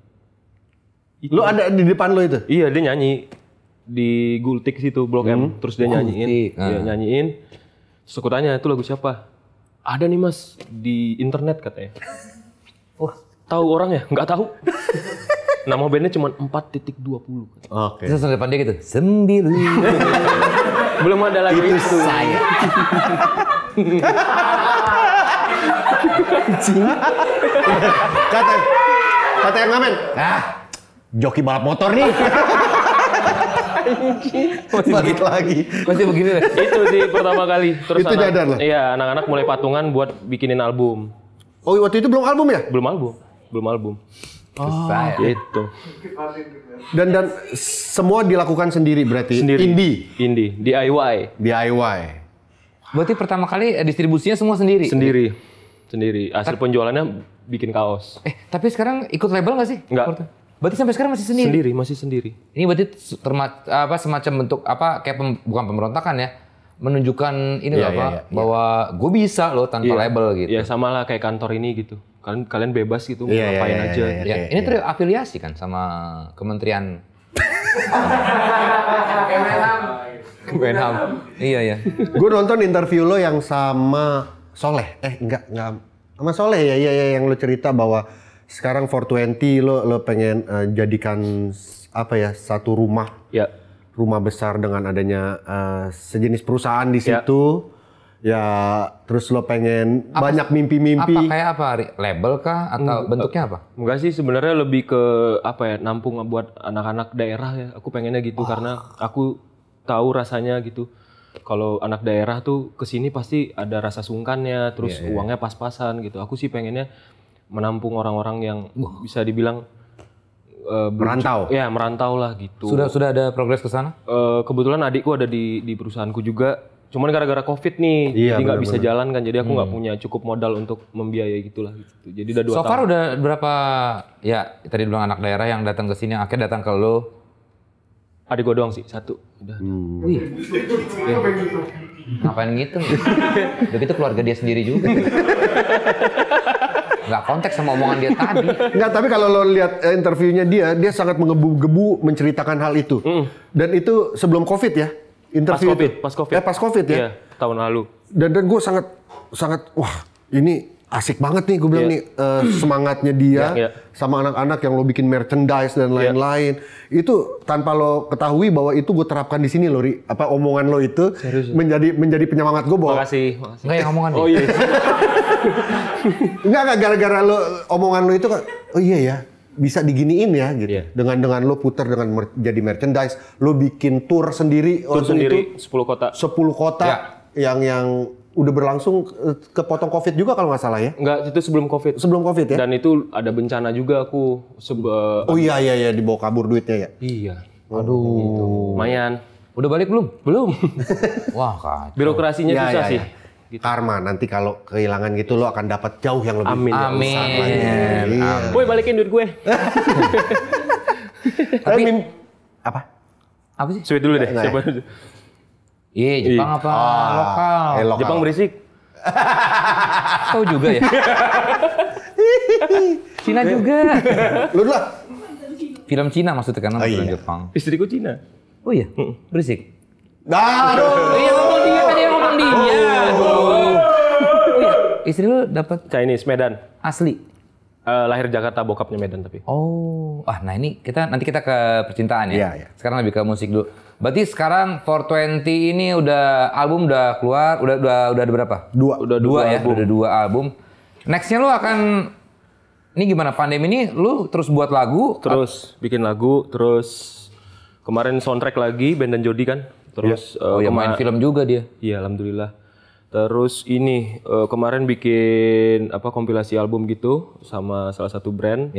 Lo ada di depan lo itu? Iya, dia nyanyi di Gultik situ Blok M, terus dia nyanyiin, Terus aku tanya itu lagu siapa? Ada nih mas di internet katanya. Wah, tahu orang ya? Nggak tahu. Nama bandnya cuma 4.20. Oke. Terus depan dia gitu. Sembilu. Belum ada lagu itu. Saya. kata yang ngamen. Joki balap motor nih. Balik lagi. Masih begini lah. Itu sih pertama kali. Terus itu nyadar lah. Iya, anak-anak mulai patungan buat bikinin album. Oh, waktu itu belum album ya? Belum album. Belum album. Oh, gitu. Dan semua dilakukan sendiri berarti? Sendiri. Indie. DIY. Berarti pertama kali distribusinya semua sendiri? Sendiri. Hasil penjualannya bikin kaos. Tapi sekarang ikut label nggak sih? Nggak. Berarti sampai sekarang masih sendiri? Masih sendiri. Ini berarti semacam bentuk apa kayak bukan pemberontakan ya? Menunjukkan ini bahwa gue bisa loh tanpa label gitu. Ya sama lah kayak kantor ini gitu. Kalian bebas gitu ngapain aja. Ini terafiliasi kan sama Kementerian Kemenham. Iya. Gue nonton interview lo yang sama Soleh. Enggak. Sama Soleh ya yang lo cerita bahwa sekarang Fourtwnty lo pengen jadikan apa ya satu rumah. Ya. Rumah besar dengan adanya sejenis perusahaan di situ. Ya, terus lo pengen banyak mimpi-mimpi. Apa kayak apa? Label kah atau bentuknya apa? Enggak sih, sebenarnya lebih ke apa ya? Nampung buat anak-anak daerah ya. Aku pengennya gitu karena aku tahu rasanya gitu. Kalau anak daerah tuh kesini pasti ada rasa sungkannya, terus uangnya pas-pasan gitu. Aku sih pengennya menampung orang-orang yang bisa dibilang merantau. Ya, merantau lah gitu. Sudah ada progres ke sana? Kebetulan adikku ada di perusahaanku juga. Cuman gara-gara COVID nih, jadi nggak bisa jalan kan. Jadi aku nggak punya cukup modal untuk membiayai gitulah. Gitu. Jadi udah 2 tahun. So far udah berapa? Ya tadi bilang anak daerah yang datang ke sini, akhirnya datang ke lo. Adik gue doang sih, 1. Udah. Wih. Ngapain gitu? Udah gitu keluarga dia sendiri juga. Nggak konteks sama omongan dia tadi. Nggak, tapi kalau lo lihat interviewnya dia sangat menggebu-gebu menceritakan hal itu. Dan itu sebelum COVID ya? Interview pas COVID ya? Iya, tahun lalu. Dan gue sangat wah ini asik banget nih gue bilang nih semangatnya dia sama anak-anak yang lo bikin merchandise dan lain-lain. Itu tanpa lo ketahui bahwa itu gue terapkan di sini lo Ri. Apa omongan lo itu menjadi penyemangat gue bahwa Makasih. Enggak yang omongan. Oh iya. Enggak gara-gara lo omongan lo itu kan oh iya ya bisa diginiin ya gitu. Dengan lo puter dengan jadi merchandise, lo bikin tour sendiri itu 10 kota. 10 kota yang udah berlangsung kepotong COVID juga kalau nggak salah ya? Nggak, itu sebelum COVID. Sebelum COVID ya? Dan itu ada bencana juga aku Oh iya dibawa kabur duitnya ya. Iya. Aduh. Gitu. Lumayan. Udah balik belum? Belum. Wah, kacau. Birokrasinya susah sih. Gitu. Karma nanti kalau kehilangan gitu lo akan dapat jauh yang lebih. Amin. Boy balikin duit gue. Tapi apa sih? Sweet dulu deh. Iya Jepang apa lokal? Lokal. Jepang berisik. Tahu juga ya. Cina juga. Lu dulu. Film Cina maksudnya kan film Jepang. Istriku Cina. Oh iya berisik. Aduh. Iya ngomong dia tadi ngomong dia. Istri lu dapat Chinese Medan asli lahir Jakarta bokapnya Medan tapi nah ini nanti kita ke percintaan ya sekarang lebih ke musik dulu. Berarti sekarang 420 ini udah album udah keluar udah ada berapa? Udah dua album. Nextnya lu akan ini gimana pandemi ini lu terus buat lagu bikin lagu terus kemarin soundtrack lagi Ben Jody kan terus main film juga dia alhamdulillah. Terus ini kemarin bikin kompilasi album gitu sama salah satu brand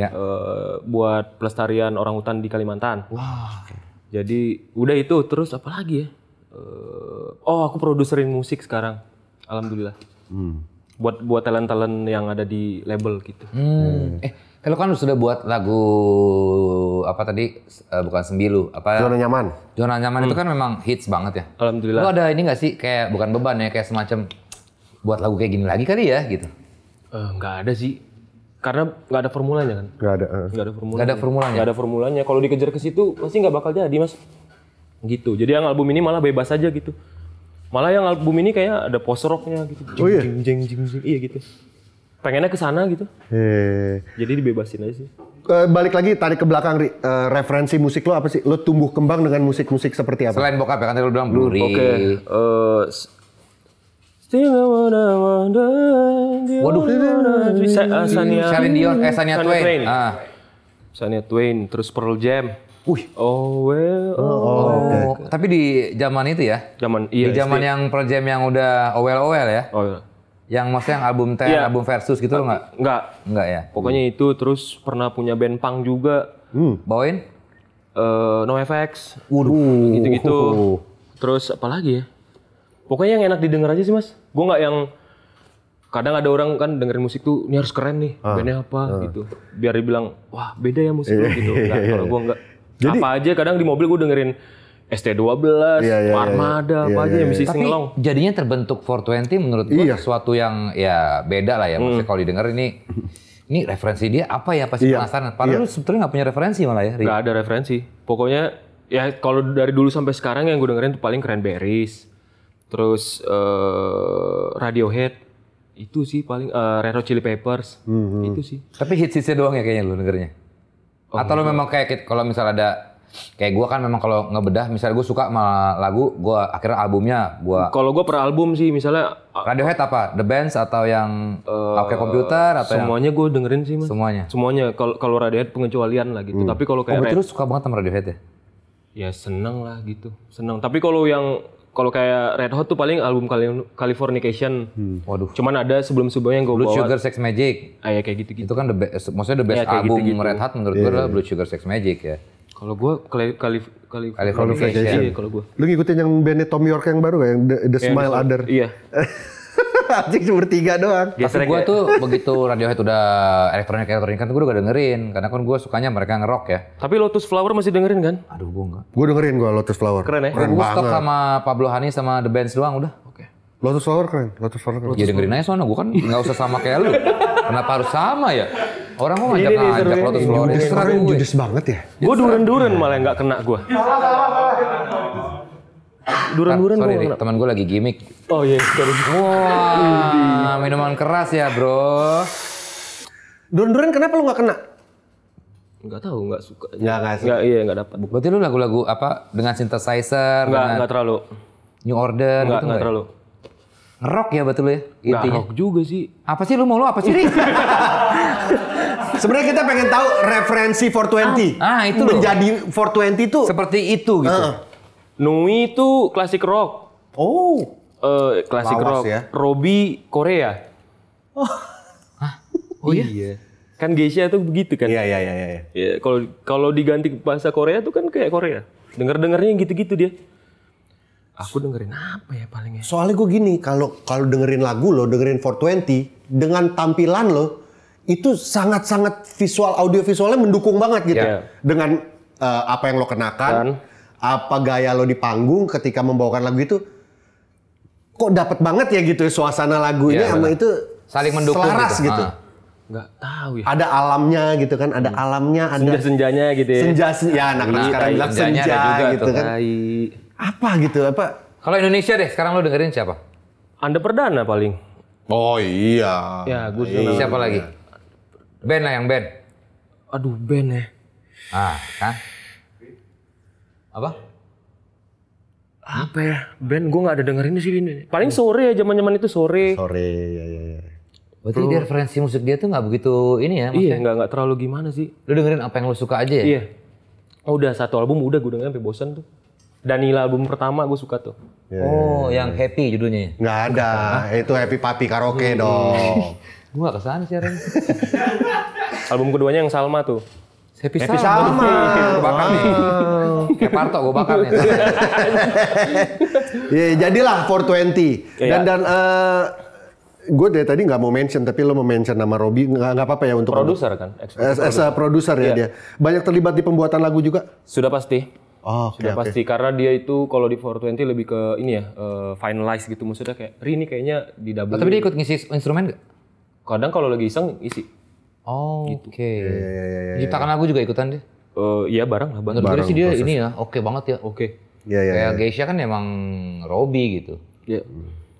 buat pelestarian orang hutan di Kalimantan. Wah. Jadi udah itu terus apa lagi ya? Aku produserin musik sekarang. Alhamdulillah. Buat talent-talent yang ada di label gitu. Kalau kan sudah buat lagu bukan Sembilu Zona Nyaman. Zona Nyaman itu kan memang hits banget ya. Alhamdulillah. Lu ada ini nggak sih kayak bukan beban ya kayak semacam buat lagu kayak gini lagi kali ya gitu? Nggak ada sih karena nggak ada formulanya kan. Nggak ada formulanya. Kalau dikejar ke situ pasti nggak bakal jadi mas. Gitu. Jadi yang album ini malah bebas aja gitu. Malah yang album ini kayak ada post rocknya gitu. Jeng jeng jeng. Iya gitu. Pengennya ke sana gitu. Jadi dibebasin aja sih. Balik lagi tarik ke belakang Ri. Referensi musik lo apa sih? Lo tumbuh kembang dengan musik-musik seperti apa? Selain bokap ya kan tadi lo bilang Bluri. Waduh. Shania Twain. Shania Twain terus Pearl Jam. Wih, oh well, okay. Tapi di zaman itu ya, di zaman yang Pearl Jam yang udah owel-owel ya, yang maksudnya yang album T, album versus gitu lo nggak? Nggak ya. Pokoknya itu terus pernah punya band punk juga, bawain NoFX, gitu-gitu. Terus apa lagi ya? Pokoknya yang enak didengar aja sih mas. Gue nggak yang kadang ada orang kan dengerin musik tuh ini harus keren nih, bandnya apa gitu. Biar dibilang wah beda ya musik gitu. Kalau gue nggak. Jadi, apa aja kadang di mobil gue dengerin ST12, Armada, apa aja yang mesti singelong. Tapi jadinya terbentuk Fourtwnty menurut gue sesuatu yang ya beda lah ya. Maksudnya kalau didengar ini referensi dia apa ya, pasti penasaran. Padahal lu sebetulnya nggak punya referensi malah ya? Nggak ada referensi. Pokoknya ya kalau dari dulu sampai sekarang yang gue dengerin tuh paling Cranberries. Terus Radiohead, itu sih paling Red Hot Chili Peppers, itu sih. Tapi hits-hitsnya doang ya kayaknya lu dengernya? Atau lo memang kayak kalau misal ada kayak gue kan memang kalau ngebedah misalnya gue suka sama lagu gue akhirnya albumnya gue. Kalau gue per album sih misalnya Radiohead apa The Bands atau yang Oke Komputer atau semuanya gue dengerin sih mas. Semuanya kalau Radiohead pengecualian lah gitu. Tapi kalau kayak terus suka banget sama Radiohead ya? Ya seneng lah gitu, seneng. Tapi kalau yang kayak Red Hot tuh paling album Californication. Waduh. Cuman ada sebelum-sebelumnya yang gue bawa. Blood Sugar Sex Magic. Ah ya kayak gitu-gitu. Itu kan the best, maksudnya the best album gitu-gitu. Red Hot menurut gue adalah Blood Sugar Sex Magic ya. Kalau gue Californication. Iya, kalau gue. Lu ngikutin yang bandnya Tom York yang baru yang The Smile Other. Iya. Anjing cuma bertiga doang. Tapi gue tuh begitu Radiohead udah elektronik kan gue udah dengerin. Karena kan gue sukanya mereka ngerok ya. Tapi Lotus Flower masih dengerin kan? Aduh gue enggak. Gue dengerin Lotus Flower. Keren ya? Gue stok sama Pablo Honey sama The Bands doang udah. Oke. Lotus Flower keren. Ya dengerin aja soalnya gue kan gak usah sama kayak lu. Kenapa harus sama ya? Orang mau ngajak Lotus Flower. Judes banget ya? Gue duren-duren malah gak kena gue. Duran-duran gue. Teman gue lagi gimmick. Oh iya, sorry. Wah, minuman keras ya, Bro. Duran-duran kenapa lu enggak kena? Enggak tahu, enggak suka. Enggak dapat. Berarti lu lagu-lagu apa dengan synthesizer? Enggak terlalu. New Order gitu enggak terlalu. Ngerok ya betul ya? Enggak rock juga sih. Apa sih lu mau Ri? Sebenarnya kita pengen tahu referensi Fourtwnty. Itu menjadi Fourtwnty itu seperti itu gitu. Nuwi itu klasik rock. Oh. Klasik rock. Ya. Robi Korea. Oh iya. Kan Geisha tuh begitu kan. Iya. Kalau diganti bahasa Korea tuh kan kayak Korea. Dengar-dengarnya gitu-gitu dia. Aku dengerin apa ya palingnya? Soalnya gue gini, kalau dengerin lagu lo, dengerin Fourtwnty dengan tampilan lo itu sangat-sangat visual, audio visualnya mendukung banget gitu. Yeah. Dengan apa yang lo kenakan. Apa gaya lo di panggung ketika membawakan lagu itu kok dapat banget ya gitu suasana lagunya sama itu saling mendukung selaras gitu. Nggak tahu ya. Ada alamnya gitu kan, ada alamnya, ada senja-senjanya gitu ya. Senja anak-anak sekarang bilang senja gitu kan. Apa gitu, apa? Kalau Indonesia deh, sekarang lo dengerin siapa? Anda Perdana paling. Oh iya. Ya, gue senang. Siapa lagi? Band lah yang band. Aduh, band ya. Apa ya? Ben, gue nggak ada dengerin sih ini. Paling sore ya, zaman-zaman itu sore. Sore. Berarti dia referensi musik dia tuh nggak begitu ini ya? Maksudnya nggak terlalu gimana sih. Lu dengerin apa yang lu suka aja ya? Iya. Udah satu album udah gue dengerin sampai bosan tuh. Danila album pertama gue suka tuh. Yang Happy judulnya? Nggak ada. Itu Happy Papi Karaoke dong. Gue nggak kesana sih Ren. Album keduanya yang Salma tuh. Happy Salma. Gue bakar nih. Kayak Parto gue bakar nih. Ya jadilah 420. Dan gue dari tadi nggak mau mention, tapi lo mau mention nama Robi nggak apa-apa ya untuk produser kan? As produser ya dia. Banyak terlibat di pembuatan lagu juga. Sudah pasti. Sudah pasti karena dia itu kalau di 420 lebih ke ini ya finalize gitu, maksudnya kayak Ri ini kayaknya di double. Tapi dia ikut ngisi instrumen nggak? Kadang kalau lagi iseng isi. Oke. Ciptakan lagu juga ikutan deh. Iya bareng. Terus dia proses. Ini ya, oke banget ya. Oke. Iya. Kayak Geisha kan emang Robi gitu. Iya.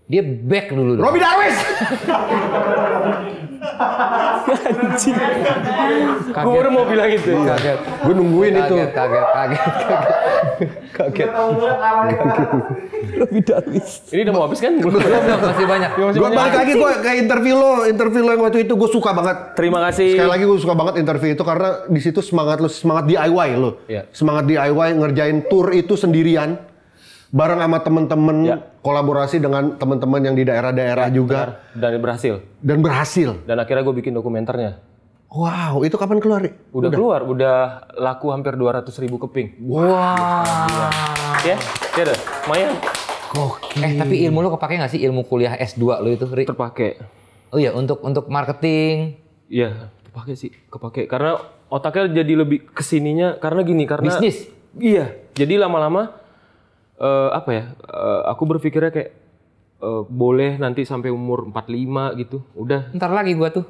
Dia back dulu. Robi Darwis. Anjing. Gue udah mau bilang itu. Kaget. Gue nungguin itu. Kaget. Robi Darwis. Ini udah mau habis kan? Belum, masih banyak. Gue balik lagi gue ke interview lo. Interview lo yang waktu itu gue suka banget. Terima kasih. Sekali lagi gue suka banget interview itu karena di situ semangat lo, semangat DIY lo. Semangat DIY ngerjain tour itu sendirian. Bareng sama temen-temen, ya. Kolaborasi dengan temen-temen yang di daerah-daerah ya, juga. Dan berhasil. Dan akhirnya gue bikin dokumenternya. Wow, itu kapan keluar? Udah keluar, udah laku hampir 200.000 keping. Wow. Ya, ya deh, lumayan. Tapi ilmu lo kepake gak sih ilmu kuliah S2 lo itu, Ri? Terpakai. Oh iya, untuk marketing? Iya, terpakai sih, kepake. Karena otaknya jadi lebih kesininya, karena gini, karena... Bisnis? Iya, jadi lama-lama... aku berpikirnya kayak boleh nanti sampai umur 45 gitu, udah. Ntar lagi gua tuh.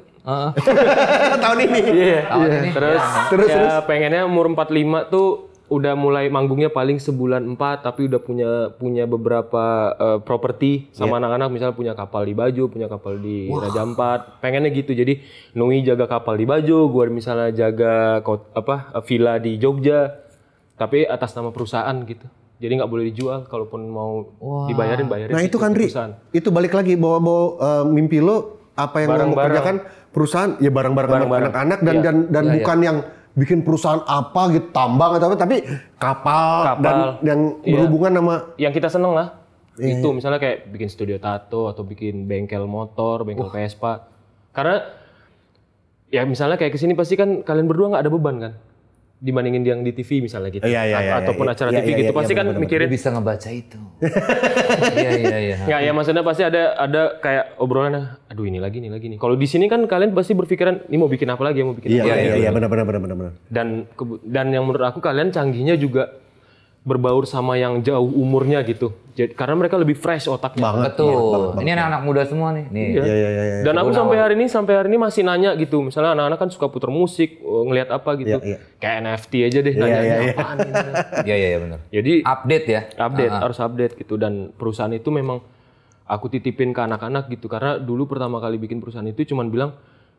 Tahun ini. Yeah. Tahun ini. Terus. Pengennya umur 45 tuh udah mulai manggungnya paling sebulan 4, tapi udah punya beberapa properti sama anak-anak, misalnya punya kapal di Bajo, punya kapal di Raja Ampat. Pengennya gitu. Jadi Nuwi jaga kapal di Bajo, gua misalnya jaga villa di Jogja, tapi atas nama perusahaan gitu. Jadi nggak boleh dijual, kalaupun mau dibayarin, bayarin. Nah itu kan Ri, itu balik lagi bawa-bawa mimpi lo, apa yang lo mau kerjakan, perusahaan, ya barang-barang anak-anak, dan bukan yang bikin perusahaan apa gitu, tambang atau apa, tapi kapal. Dan yang berhubungan sama... Yang kita seneng lah, itu misalnya kayak bikin studio tato, atau bikin bengkel motor, bengkel Vespa. Karena, ya misalnya kayak kesini pasti kan kalian berdua nggak ada beban kan? Dibandingin yang di TV misalnya gitu, ataupun acara TV gitu, pasti kan mikirin bisa ngebaca itu. Ya maksudnya pasti ada kayak obrolannya. Aduh ini lagi nih. Kalau di sini kan kalian pasti berpikiran, ini mau bikin apa lagi, benar. Dan yang menurut aku kalian canggihnya juga berbaur sama yang jauh umurnya gitu. Jadi, karena mereka lebih fresh otaknya. Banget, betul. Banget. Ini anak-anak muda semua nih. Iya. Dan aku sampai hari ini masih nanya gitu. Misalnya anak-anak kan suka puter musik, ngelihat apa gitu. Kayak NFT aja deh nanya apaan ini. Iya benar. Jadi update ya. Harus update gitu, dan perusahaan itu memang aku titipin ke anak-anak gitu, karena dulu pertama kali bikin perusahaan itu cuman bilang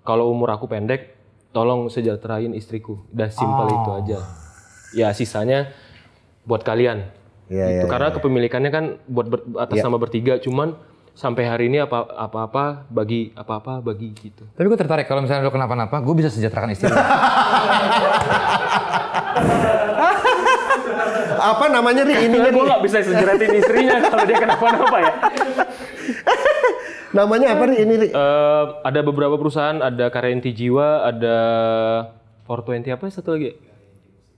kalau umur aku pendek, tolong sejahterain istriku. Udah simpel itu aja. Ya sisanya buat kalian, itu karena kepemilikannya kan buat atas nama bertiga, cuman sampai hari ini apa-apa bagi gitu. Tapi gue tertarik kalau misalnya lo kenapa-napa, gue bisa sejahterakan istri. Apa namanya Ri? Ini gue nggak bisa sejahterain istrinya kalau dia kenapa-napa ya. Namanya apa Ri? Ini Ri? Ada beberapa perusahaan, ada Karya Inti Jiwa, ada Fourtwnty, apa satu lagi?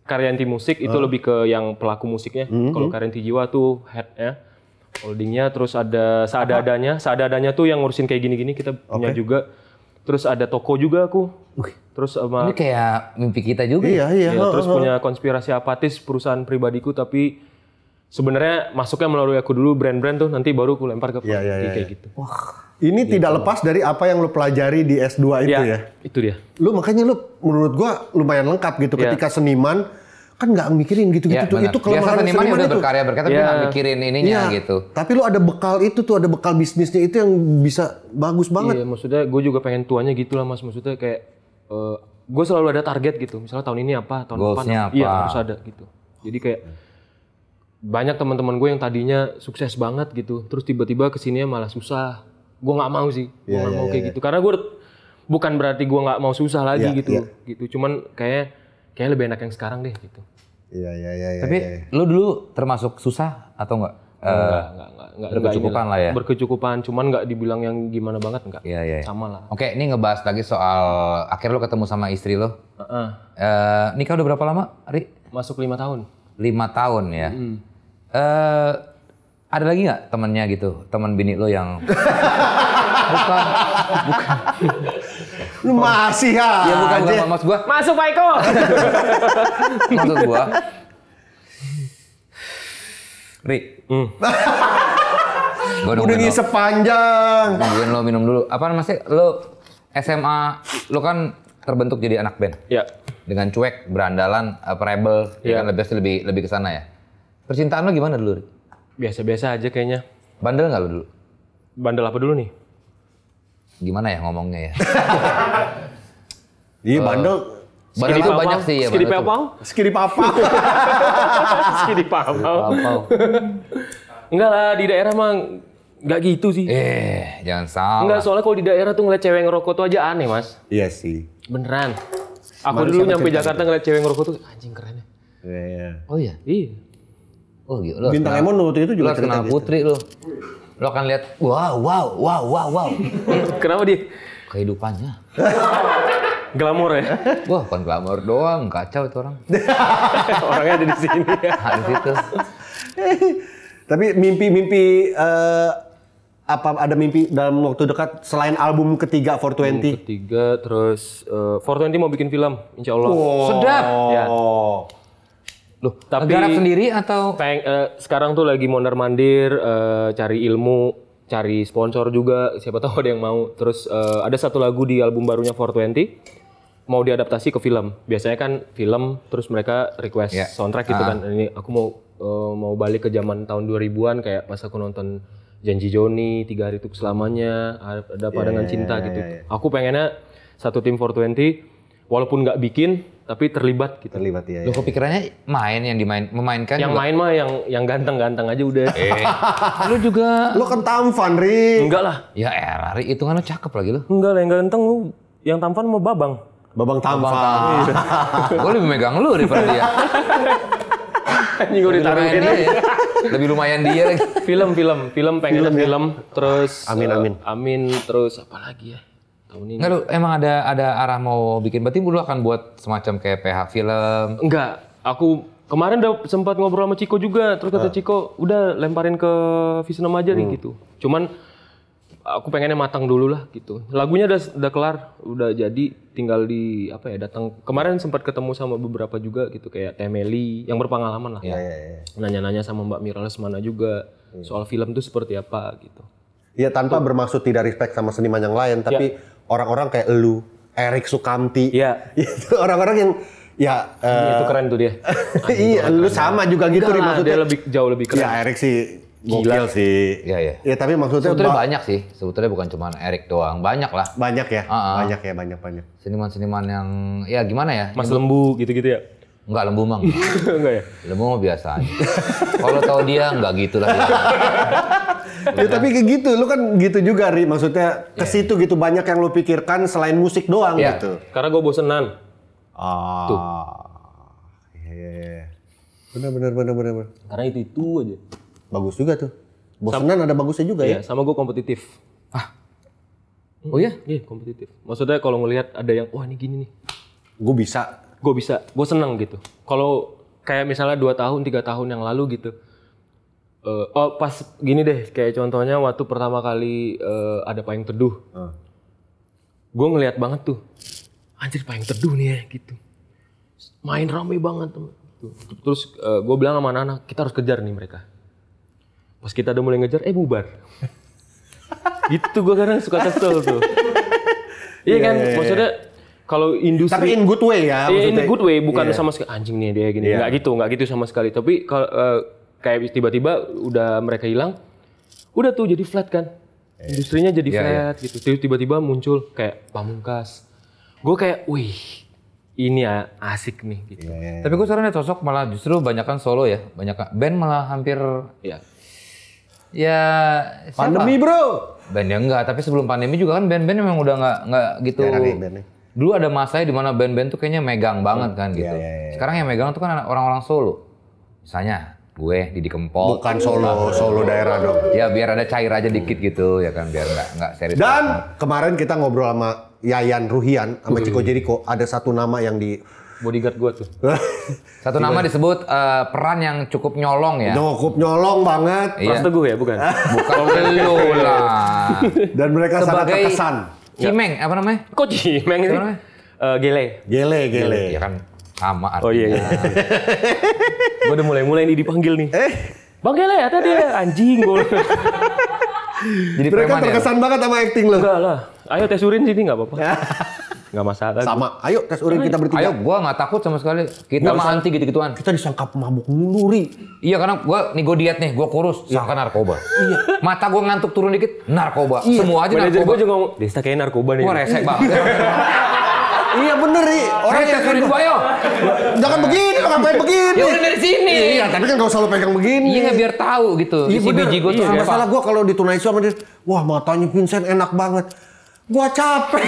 Karya Inti Musik itu lebih ke yang pelaku musiknya. Kalau Karya Inti Jiwa tuh headnya, holdingnya, terus ada seadanya tuh yang ngurusin kayak gini-gini kita punya juga. Terus ada toko juga aku. Terus sama ini kayak mimpi kita juga. Iya. Terus punya konspirasi apatis, perusahaan pribadiku, tapi sebenarnya masuknya melalui aku dulu brand-brand tuh, nanti baru aku lempar ke kayak gitu. Wah. Ini tidak lepas dari apa yang lo pelajari di S2 itu ya? Itu dia. Lo makanya lo menurut gua lumayan lengkap gitu. Ketika seniman kan nggak mikirin gitu-gitu tuh. Itu kelemahan seniman itu. Udah berkarya tapi nggak mikirin ininya gitu. Tapi lo ada bekal itu tuh, ada bekal bisnisnya itu yang bisa bagus banget. Iya, maksudnya gue juga pengen tuanya gitu lah mas. Maksudnya kayak gue selalu ada target gitu. Misalnya tahun ini apa, tahun depan apa. Iya harus ada gitu. Jadi kayak banyak teman-teman gue yang tadinya sukses banget gitu, terus tiba-tiba kesininya malah susah. Gue nggak mau sih, gue nggak mau kayak gitu. Karena gue bukan berarti gue nggak mau susah lagi gitu. Cuman kayak lebih enak yang sekarang deh gitu. Iya. Tapi lu dulu termasuk susah atau nggak? Enggak. Berkecukupan lah ya. Berkecukupan, cuman nggak dibilang yang gimana banget nggak. Iya. Sama lah. Oke, ini ngebahas lagi soal akhirnya lu ketemu sama istri lo. Nikah udah berapa lama, Ri? Masuk 5 tahun. 5 tahun ya. Ada lagi nggak temennya gitu, teman bini lo yang bukan. Lu masih ya bukan mas gua. Masuk Pak Eko. Maksud gua, Ri. Udah ngisep panjang. Nungguin lo minum dulu. Apaan masih lo SMA lo kan terbentuk jadi anak band. Iya. Dengan cuek, berandalan, rebel, kan lebih ke sana ya. Percintaan lo gimana dulu, Ri? Biasa-biasa aja kayaknya. Bandel nggak lo dulu? Bandel apa dulu nih? gimana ya ngomongnya ya? Iya bandel. Bandel itu banyak sih ya. Skiri papau? Skiri papau. Skiri papau. Enggak lah, di daerah mah nggak gitu sih. Jangan salah. Enggak, soalnya kalau di daerah tuh ngeliat cewek ngerokok tuh aja aneh, Mas. Iya sih. Beneran. Aku dulu nyampe Jakarta ngeliat cewek ngerokok tuh anjing keren ya. Iya. Oh iya? Iya. Oh iya. Bintang Emon waktu itu juga kenal Putri lo. Lo akan lihat wow. Kenapa dia? Kehidupannya. Glamor ya? Wah, bukan glamor doang, kacau itu orang. Orangnya ada di sini. Tapi mimpi-mimpi apa ada mimpi dalam waktu dekat selain album ketiga Fourtwnty? Ketiga terus Fourtwnty mau bikin film, insya Allah. Oh. Sedap. Ya. Loh, tapi garap sendiri atau? Sekarang tuh lagi mondar-mandir, cari ilmu, cari sponsor juga. Siapa tahu ada yang mau. Terus ada satu lagu di album barunya Fourtwnty mau diadaptasi ke film. Biasanya kan film terus mereka request soundtrack gitu kan. Ini aku mau balik ke zaman tahun 2000-an kayak pas aku nonton Janji Joni, 3 Hari Untuk Selamanya, Ada Padangan Cinta gitu. Aku pengennya satu tim Fourtwnty, walaupun nggak bikin, tapi terlibat gitu. Terlibat ya. Loh, kepikirannya main yang memainkan. Yang juga. Main mah yang ganteng-ganteng aja udah. Lu juga. Lu kan tampan, Ri. Enggak lah. Ya elah, Ri, itu kan lu cakep lagi lu. Enggak lah, yang ganteng lu, yang tampan mau Babang. Babang tampan. Gue lebih megang lu daripada dia. Anjing gue ditaruhin. Lebih lumayan dia lagi. Film pengen film. Terus Amin terus apa lagi ya? Enggak, lu emang ada arah mau bikin, berarti lu akan buat semacam kayak PH film? Enggak, aku kemarin udah sempat ngobrol sama Chico juga, terus kata Chico udah lemparin ke Visnom aja nih gitu. Cuman aku pengennya matang dulu lah gitu. Lagunya udah kelar, udah jadi, tinggal di apa ya datang. Kemarin sempat ketemu sama beberapa juga gitu kayak Temeli yang berpengalaman lah. Nanya-nanya sama Mbak Mira Lesmana juga soal film tuh seperti apa gitu. Ya tanpa bermaksud tidak respect sama seniman yang lain, tapi orang-orang kayak elu, Erik Sukamti, itu orang-orang yang itu keren tuh dia. Iya, lu sama juga gitu nih maksudnya. Dia lebih jauh lebih keren. Ya Erik sih gokil sih. Ya tapi maksudnya sebetulnya banyak sih. Sebetulnya bukan cuma Erik doang, banyak lah. Banyak ya. Banyak. Seniman-seniman yang ya gimana ya? Mas Lembu gitu-gitu ya. Enggak, Lembu mang. Enggak ya. Lembu mah biasa aja. Kalau tahu dia enggak gitu lah. Ya, tapi kayak gitu, lu kan gitu juga Ri, maksudnya ke situ gitu banyak yang lu pikirkan selain musik doang gitu. Karena gue bosenan. Tuh. Benar. Karena itu aja. Bagus juga tuh. Bosenan ada bagusnya juga ya. Sama gue kompetitif. Oh ya? Iya, kompetitif. Maksudnya kalau ngelihat ada yang wah ini gini nih. Gue bisa. Gue seneng gitu. Kalau kayak misalnya 2 tahun, 3 tahun yang lalu gitu. Pas gini deh, kayak contohnya waktu pertama kali ada Payung Teduh. Gue ngeliat banget tuh, anjir Payung Teduh nih ya gitu. Main rame banget. Tuh. Terus gue bilang sama anak-anak, kita harus kejar nih mereka. Pas kita udah mulai ngejar, bubar. Gitu gue kadang suka kesel tuh. Iya kan, maksudnya kalau industri. Tapi in good way ya? Iya in good way, bukan sama sekali anjing nih dia gini. Nggak gitu sama sekali. Tapi kalau kayak tiba-tiba udah mereka hilang, udah tuh jadi flat kan, industrinya jadi flat gitu. Tiba-tiba muncul kayak Pamungkas, gue kayak wih ini ya asik nih gitu. Tapi gue sekarang cocok malah justru banyakan solo ya, banyakan band malah hampir ya pandemi bro. Band ya enggak, tapi sebelum pandemi juga kan band-band memang udah nggak gitu. Dulu ada masanya di mana band-band tuh kayaknya megang banget kan gitu. Sekarang yang megang tuh kan orang-orang solo, misalnya. Gue Didi Kempot. Bukan solo daerah dong. Ya biar ada cair aja dikit gitu ya kan biar nggak serius. Dan kemarin kita ngobrol sama Yayan Ruhian sama Chico Jerikho, ada satu nama yang di bodyguard gue tuh. Satu nama disebut peran yang cukup nyolong ya. Cukup nyolong banget. Peran Teguh ya bukan lu lah. Dan mereka sangat terkesan. Cimeng apa namanya? Kok Cimeng itu? Gele. Ya kan sama artinya. Oh iya. Gue udah mulai ini dipanggil nih. Bang Gele ya tadi anjing gue. Jadi mereka terkesan banget sama acting lo. Enggak lah. Ayo tes urin sini nggak apa-apa. Nggak masalah. Sama. Ayo tes urin kita bertiga. Ayo, gua nggak takut sama sekali. Kita mah anti gitu-gituan. Kita disangka pemabuk mulu, Ri. Iya, karena gua diet nih, gua kurus, sangka narkoba. Iya. Mata gua ngantuk turun dikit, narkoba. Iya. Semua aja narkoba. Gua juga ngomong, Desta kayaknya narkoba nih. Gua resek banget. Iya bener, Ri. Orang tes urin gua, ayo. Jangan begini, ngapain begini? Ya udah dari sini. Iya, tapi kan nggak usah lu pegang begini. Iya, biar tahu gitu. Isi biji gua tuh. Masalah gua kalau ditunai sama dia, wah matanya Vincent enak banget. Gua capek.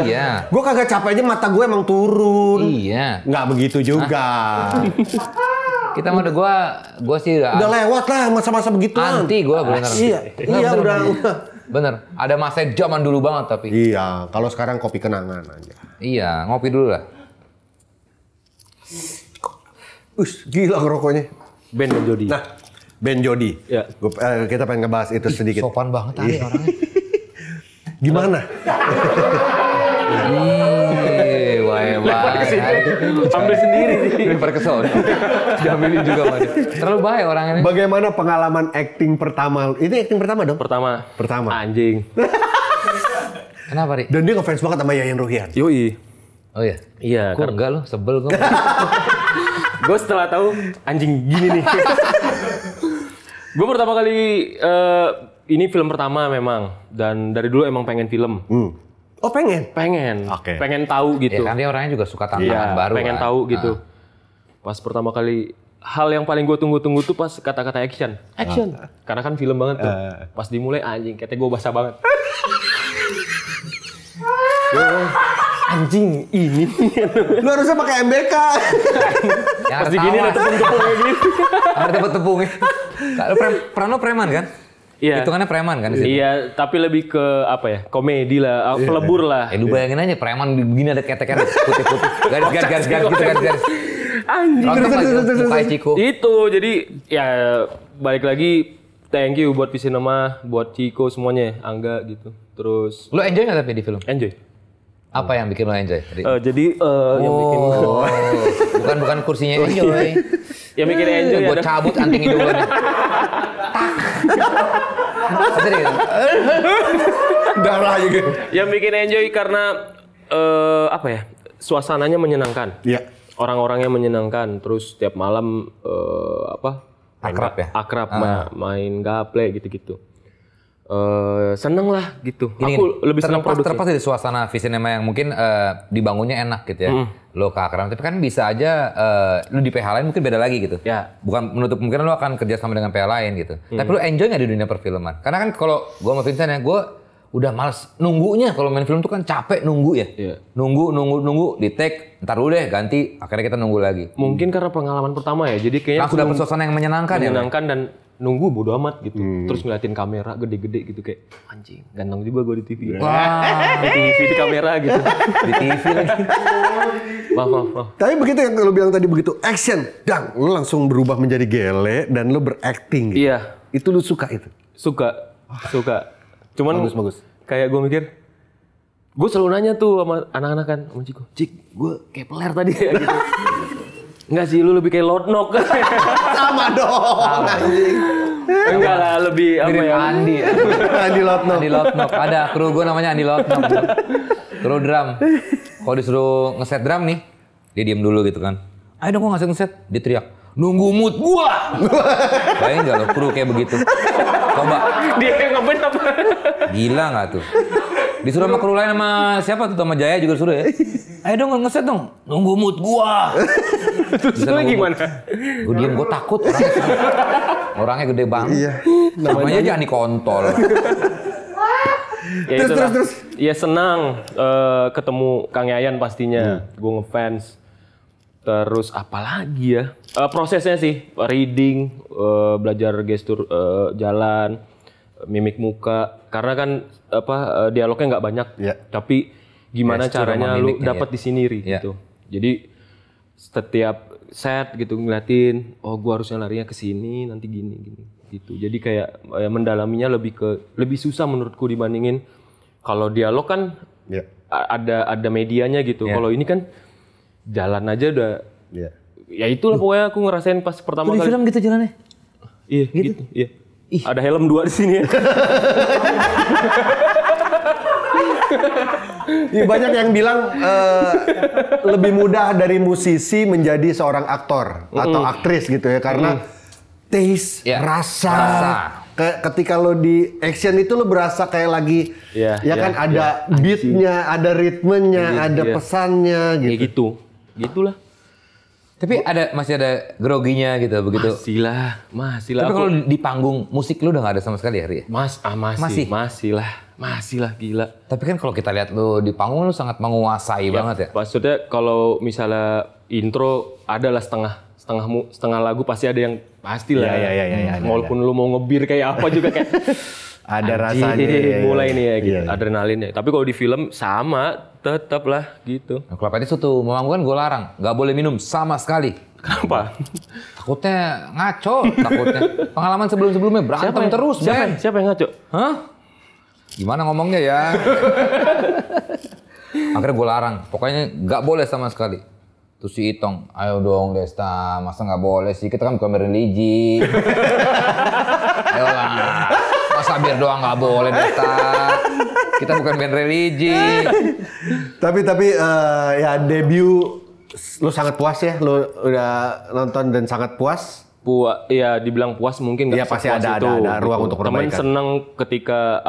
Iya. Gua kagak capek aja, mata gue emang turun. Iya. Nggak begitu juga. Kita mah udah gua sih udah lewat lah masa-masa begitu. Anti gua bener. Iya. Iya udah. Bener. Ada masa zaman dulu banget tapi. Iya. Kalau sekarang kopi kenangan aja. Iya. Ngopi dulu lah. Us, gila ngerokoknya. Ben Jody. Nah, Ben Jody. Ya. Kita pengen ngebahas itu sedikit. Sopan banget tadi orangnya. Gimana? Ih, wah ambil sendiri sih. Lempar ke sono. Diambilin juga waduh. Terlalu baik orangnya. Bagaimana pengalaman acting pertama? Ini acting pertama dong? Pertama. Anjing. Kenapa, Ri? Dan dia ngefans banget sama Yayan Ruhian. Yoi. Oh iya? Iya. Gua enggak loh, sebel gua. Gue setelah tahu anjing gini nih. Gue pertama kali ini film pertama memang, dan dari dulu emang pengen film. Oh pengen? Pengen, okay. Pengen tahu gitu. Ya, kan dia orangnya juga suka tantangan baru. Pengen kan. Tahu gitu. Pas pertama kali, hal yang paling gue tunggu-tunggu tuh pas kata-kata action. Action. Karena kan film banget tuh. Pas dimulai anjing, katanya gue basah banget. Anjing ini. Lu harusnya pakai MBK. Ya, pas digini ada tepung-tepungnya gitu. Ada tepung-tepungnya. Peran lo preman kan? Iya. Hitungannya preman kan? Iya, tapi lebih ke apa ya? Komedi lah, pelebur lah. Ya, lu bayangin aja preman begini ada ketek-ketek putih-putih. Garis-garis. Anjing. Itu, jadi ya balik lagi thank you buat Visinema, buat Chico semuanya, Angga gitu. Terus lu enjoy gak tapi di film? Enjoy. Apa yang bikin lo enjoy? Yang bikin bukan kursinya enjoy. Yang bikin enjoy ya. Gue cabut anting hidungnya. Darahnya gitu. Yang bikin enjoy karena apa ya? Suasananya menyenangkan. Iya. Orang-orangnya menyenangkan. Terus tiap malam akrab main gaple gitu-gitu. Seneng lah gitu. Aku lebih seneng produksi. Terlepas dari suasana Visinema yang mungkin dibangunnya enak gitu ya. Lo ke akram, tapi kan bisa aja lo di PH lain mungkin beda lagi gitu. Ya. Bukan menutup mungkin lo akan kerja sama dengan PH lain gitu. Tapi lo enjoy nggak di dunia perfilman? Karena kan kalau gue sama Vincent ya, gue udah males nunggunya. Kalau main film tuh kan capek nunggu ya. Yeah. Nunggu di take, ntar dulu deh ganti. Akhirnya kita nunggu lagi. Mungkin karena pengalaman pertama ya. Jadi kayaknya langsung dapet suasana yang menyenangkan ya, dan nunggu bodo amat gitu, terus ngeliatin kamera gede-gede gitu kayak anjing, ganteng juga gue di TV. Wah, di TV, di kamera gitu, di TV lagi. Maaf. Tapi begitu yang lo bilang tadi begitu, action, dang, lo langsung berubah menjadi gele dan lo berakting gitu. Iya. Itu lo suka itu? Suka. Cuman bagus. Kayak gue mikir, gue selalu nanya tuh sama anak-anak kan, sama Chico, Cik, gue kayak peler tadi ya gitu. Enggak sih, lu lebih kayak Lord Nok. Sama dong. Enggak lah, lebih apa ya? Andi. Andi Lord Nok. Ada kru gue namanya Andi Lord Nok. Kru drum. Kalau disuruh ngeset drum nih, dia diem dulu gitu kan. Ayo dong, gua ngeset. Dia teriak, nunggu mood gua. Bayangin enggak lo kru kayak begitu? Coba. Dia kayak ngebenap. Gila enggak tuh? Disuruh sama kru lain sama siapa tuh? Sama Jaya juga disuruh ya? Ayo dong ngeset dong, nunggu mood gua. Terus lu gimana? Gue diem, gue takut orangnya gede banget. Iya. Namanya aja Ani Kontol. Ya terus. Ya senang ketemu Kang Yayan pastinya. Gue ngefans. Terus apalagi ya? Prosesnya sih reading, belajar gestur jalan, mimik muka. Karena kan dialognya nggak banyak. Yeah. Tapi gimana caranya lu dapat di sini gitu. Jadi setiap set gitu ngeliatin, oh gua harusnya larinya ke sini nanti gini gitu. Jadi kayak mendalaminya lebih susah menurutku dibandingin kalau dialog kan ada medianya gitu. Kalau ini kan jalan aja udah. Ya itulah pokoknya aku ngerasain pas pertama kali. Di film gitu jalannya. Iya gitu. Ada helm 2 di sini ya. Ya, banyak yang bilang lebih mudah dari musisi menjadi seorang aktor atau aktris gitu ya, karena taste, rasa. Ketika lo di action itu lo berasa kayak lagi, kan ada beatnya, ada ritmenya, ada pesannya gitu. Ya gitu, gitulah. Tapi ada masih ada groginya gitu begitu. Masih lah. Tapi kalau di panggung musik lu udah nggak ada sama sekali ya, Ri? Masih lah gila. Tapi kan kalau kita lihat lu di panggung lu sangat menguasai banget ya. Maksudnya kalau misalnya intro adalah setengah lagu pasti ada yang pastilah. Walaupun lu mau ngebir kayak apa juga kayak ada rasanya. Mulai nih ya gitu, adrenalinnya. Tapi kalau di film sama. Tetap lah gitu. Nah, kalau tadi suatu memangguan gue larang, nggak boleh minum sama sekali. Kenapa? Takutnya ngaco, takutnya. Pengalaman sebelum-sebelumnya berantem terus. Siapa yang ngaco? Hah? Gimana ngomongnya ya? Akhirnya gue larang, pokoknya nggak boleh sama sekali. Terus si Itong, ayo dong Desta, masa nggak boleh sih? Kita kan bukan religi. Ayo lah, masa bir doang nggak boleh Desta? Kita bukan band religi. Tapi ya debut lo sangat puas ya, lo udah nonton dan sangat puas. Ya dibilang puas mungkin nggak pasti ada ruang untuk perbaikan. Temen seneng ketika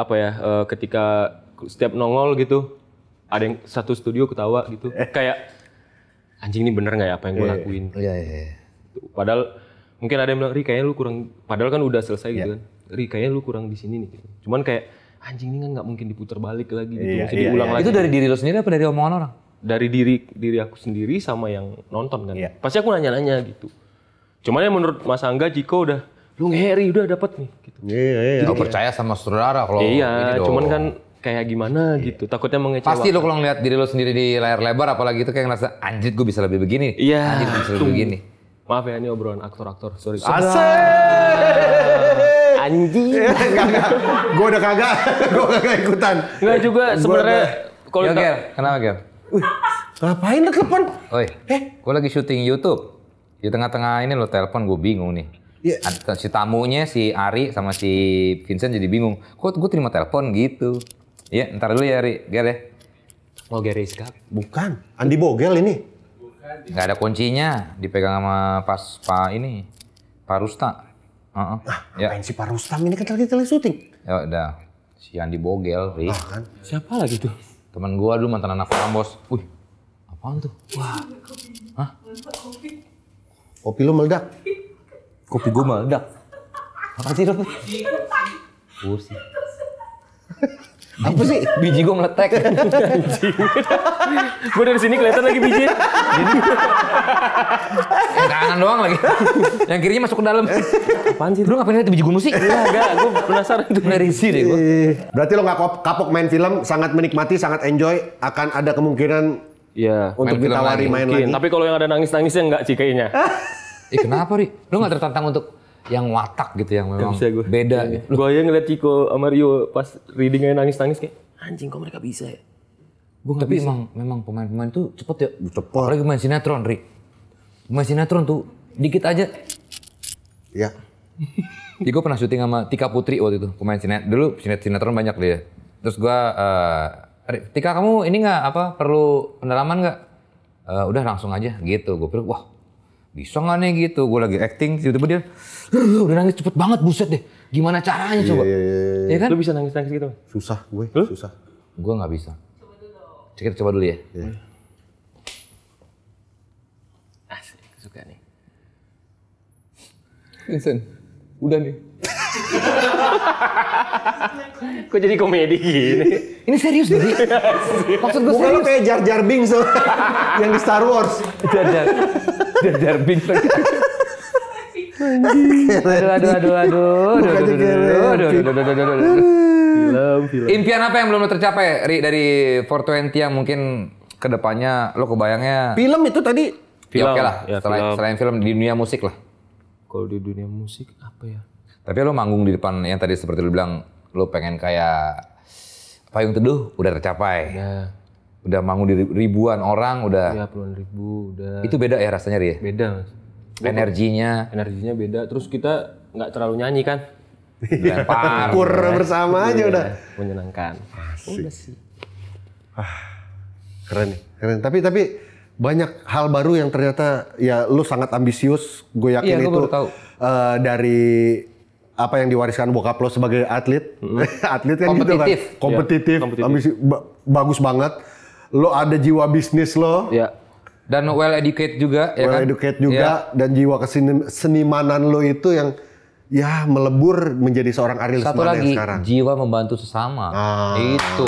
ketika setiap nongol gitu ada yang satu studio ketawa gitu kayak anjing ini bener nggak ya apa yang gue lakuin. Padahal mungkin ada yang bilang Ri kayaknya lu kurang. Padahal kan udah selesai gitu kan. Ri kayaknya lu kurang di sini nih. Cuman kayak anjing ini kan nggak mungkin diputar balik lagi gitu, diulang lagi. Itu dari diri lo sendiri apa dari omongan orang? Dari diri aku sendiri sama yang nonton kan. Pasti aku nanya-nanya gitu. Cuman ya menurut Mas Angga, Chico udah, lu ngeri udah dapet nih. Gitu. Jadi percaya sama saudara kalau. Cuman kan kayak gimana gitu. Takutnya mengecewakan. Pasti lo kalau ngeliat diri lo sendiri di layar lebar, apalagi itu kayak ngerasa anjir gue bisa lebih begini. Anjir gue bisa lebih begini. Maaf ya ini obrolan aktor-aktor, sorry. Asik. Anjing, gue udah kagak ikutan. Enggak juga sebenarnya. Kalau Ger, kenapa Ger? Ngapain lo telepon? Oi, gue lagi syuting YouTube. Di tengah-tengah ini lo telepon, gue bingung nih. Si tamunya si Ari sama si Vincent jadi bingung. Kok gue terima telepon gitu? Iya, ntar dulu ya Ari, Ger ya. Mau Ger Rizka? Bukan, Andi Bogel ini. Gak ada kuncinya, dipegang sama Pak Rusta. Ngapain si Pak Rustam ini kan lagi syuting? Ya udah, si Andi Bogel, Ri. Siapa lagi tuh? Temen gua dulu mantan anak kolam bos. Wih, apaan tuh? Wah, kopi lu meledak? Kopi gua meledak? Apa sih lu? Kursi. Apa sih? Biji gua meletek. Gua dari sini kelihatan lagi biji. Yang kanan doang lagi. Yang kirinya masuk ke dalam. Apaan sih? Lu ngapain lihat biji gua musik? Enggak, gua penasaran tuh. Nerisi deh gua. Berarti lo nggak kapok main film, sangat menikmati, sangat enjoy. Akan ada kemungkinan untuk ditawari main lagi. Tapi kalau yang ada nangis-nangisnya enggak sih kayaknya. Kenapa Ri? Lu nggak tertantang untuk yang watak gitu yang memang beda gitu. Gue aja ngeliat Chico sama Rio pas reading aja nangis-nangis kayak anjing kok mereka bisa ya? Tapi memang pemain-pemain tuh cepet ya? Cepet. Apalagi pemain sinetron Ri. Pemain sinetron tuh dikit aja. Iya. Jadi gue pernah syuting sama Tika Putri waktu itu. Pemain sinetron, dulu sinetron banyak dia. Terus gue, Tika kamu ini nggak perlu pendalaman nggak? Udah langsung aja gitu. Gue pikir wah bisa nggak nih gitu. Gue lagi acting tiba-tiba dia udah nangis cepet banget, buset deh. Gimana caranya coba? Ya kan? Lu bisa nangis-nangis gitu? Susah gue, susah. Gue nggak bisa. Kita coba dulu ya. Asik, suka nih. Vincent, udah nih. Kok jadi komedi gini? Ini serius nih. Maksud gue serius. Bukan kayak Jar Jar Binks yang di Star Wars. Jar Jar Binks. Aduh. Impian apa yang belum lo tercapai, Ri, dari 420 yang mungkin kedepannya lo kebayangnya? Film itu tadi? Ya oke lah, selain film di dunia musik lah. Kalau di dunia musik apa ya? Tapi lo manggung di depan yang tadi seperti lo bilang, lo pengen kayak Payung Teduh udah tercapai. Udah manggung di ribuan orang, udah. Iya, puluhan ribu, udah. Itu beda ya rasanya, Ri? Beda, Mas. Energinya beda. Terus kita nggak terlalu nyanyi kan? Lempar. Kur bersama aja udah. Menyenangkan. Asik. Udah sih. Keren nih, keren. Tapi banyak hal baru yang ternyata ya lu sangat ambisius. Gue yakin iya, itu dari apa yang diwariskan bokap lo sebagai atlet. Atlet kan gitu kan. Kompetitif. Ya, ambisi, bagus banget. Lo ada jiwa bisnis lo. Ya. Dan well educated juga ya kan. Well educated juga ya. Dan jiwa kesenimanan lo itu yang ya melebur menjadi seorang Ari Lesmana yang sekarang. Satu lagi, jiwa membantu sesama. Itu.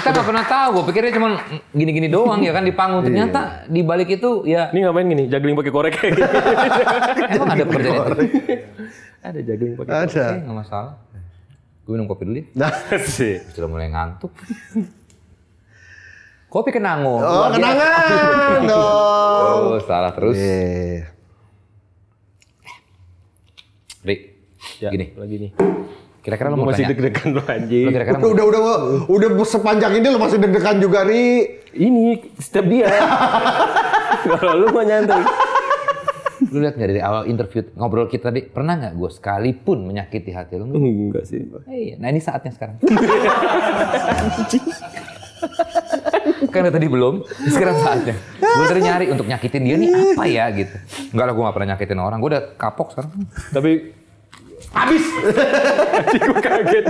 Kita nggak pernah tahu, gue pikirnya cuma gini-gini doang ya kan di panggung. Ternyata di balik itu ya. Ini ngapain gini? Juggling pakai korek kayak gini. Emang ada pekerjaan itu? Ada juggling pakai korek. Ada. Nggak masalah. Gue minum kopi dulu ya. Nah sih. Sudah mulai ngantuk. Kopi kenangan. Oh kenangan dong. Oh salah terus. Rik, gini. Lagi nih. Kira-kira lo mau masih deg-degan lo anjing. Udah sepanjang ini lo masih deg-degan juga, Ri. Ini step dia. Kalau lu mah nyantai. Lu lihat enggak dari awal interview ngobrol kita tadi, pernah enggak gue sekalipun menyakiti hati lo? Enggak sih. Nah, ini saatnya sekarang. Karena tadi belum, sekarang saatnya. Gue tadi nyari untuk nyakitin dia nih apa ya gitu. Enggak lah, gue gak pernah nyakitin orang. Gue udah kapok sekarang. Tapi habis. Gue kaget.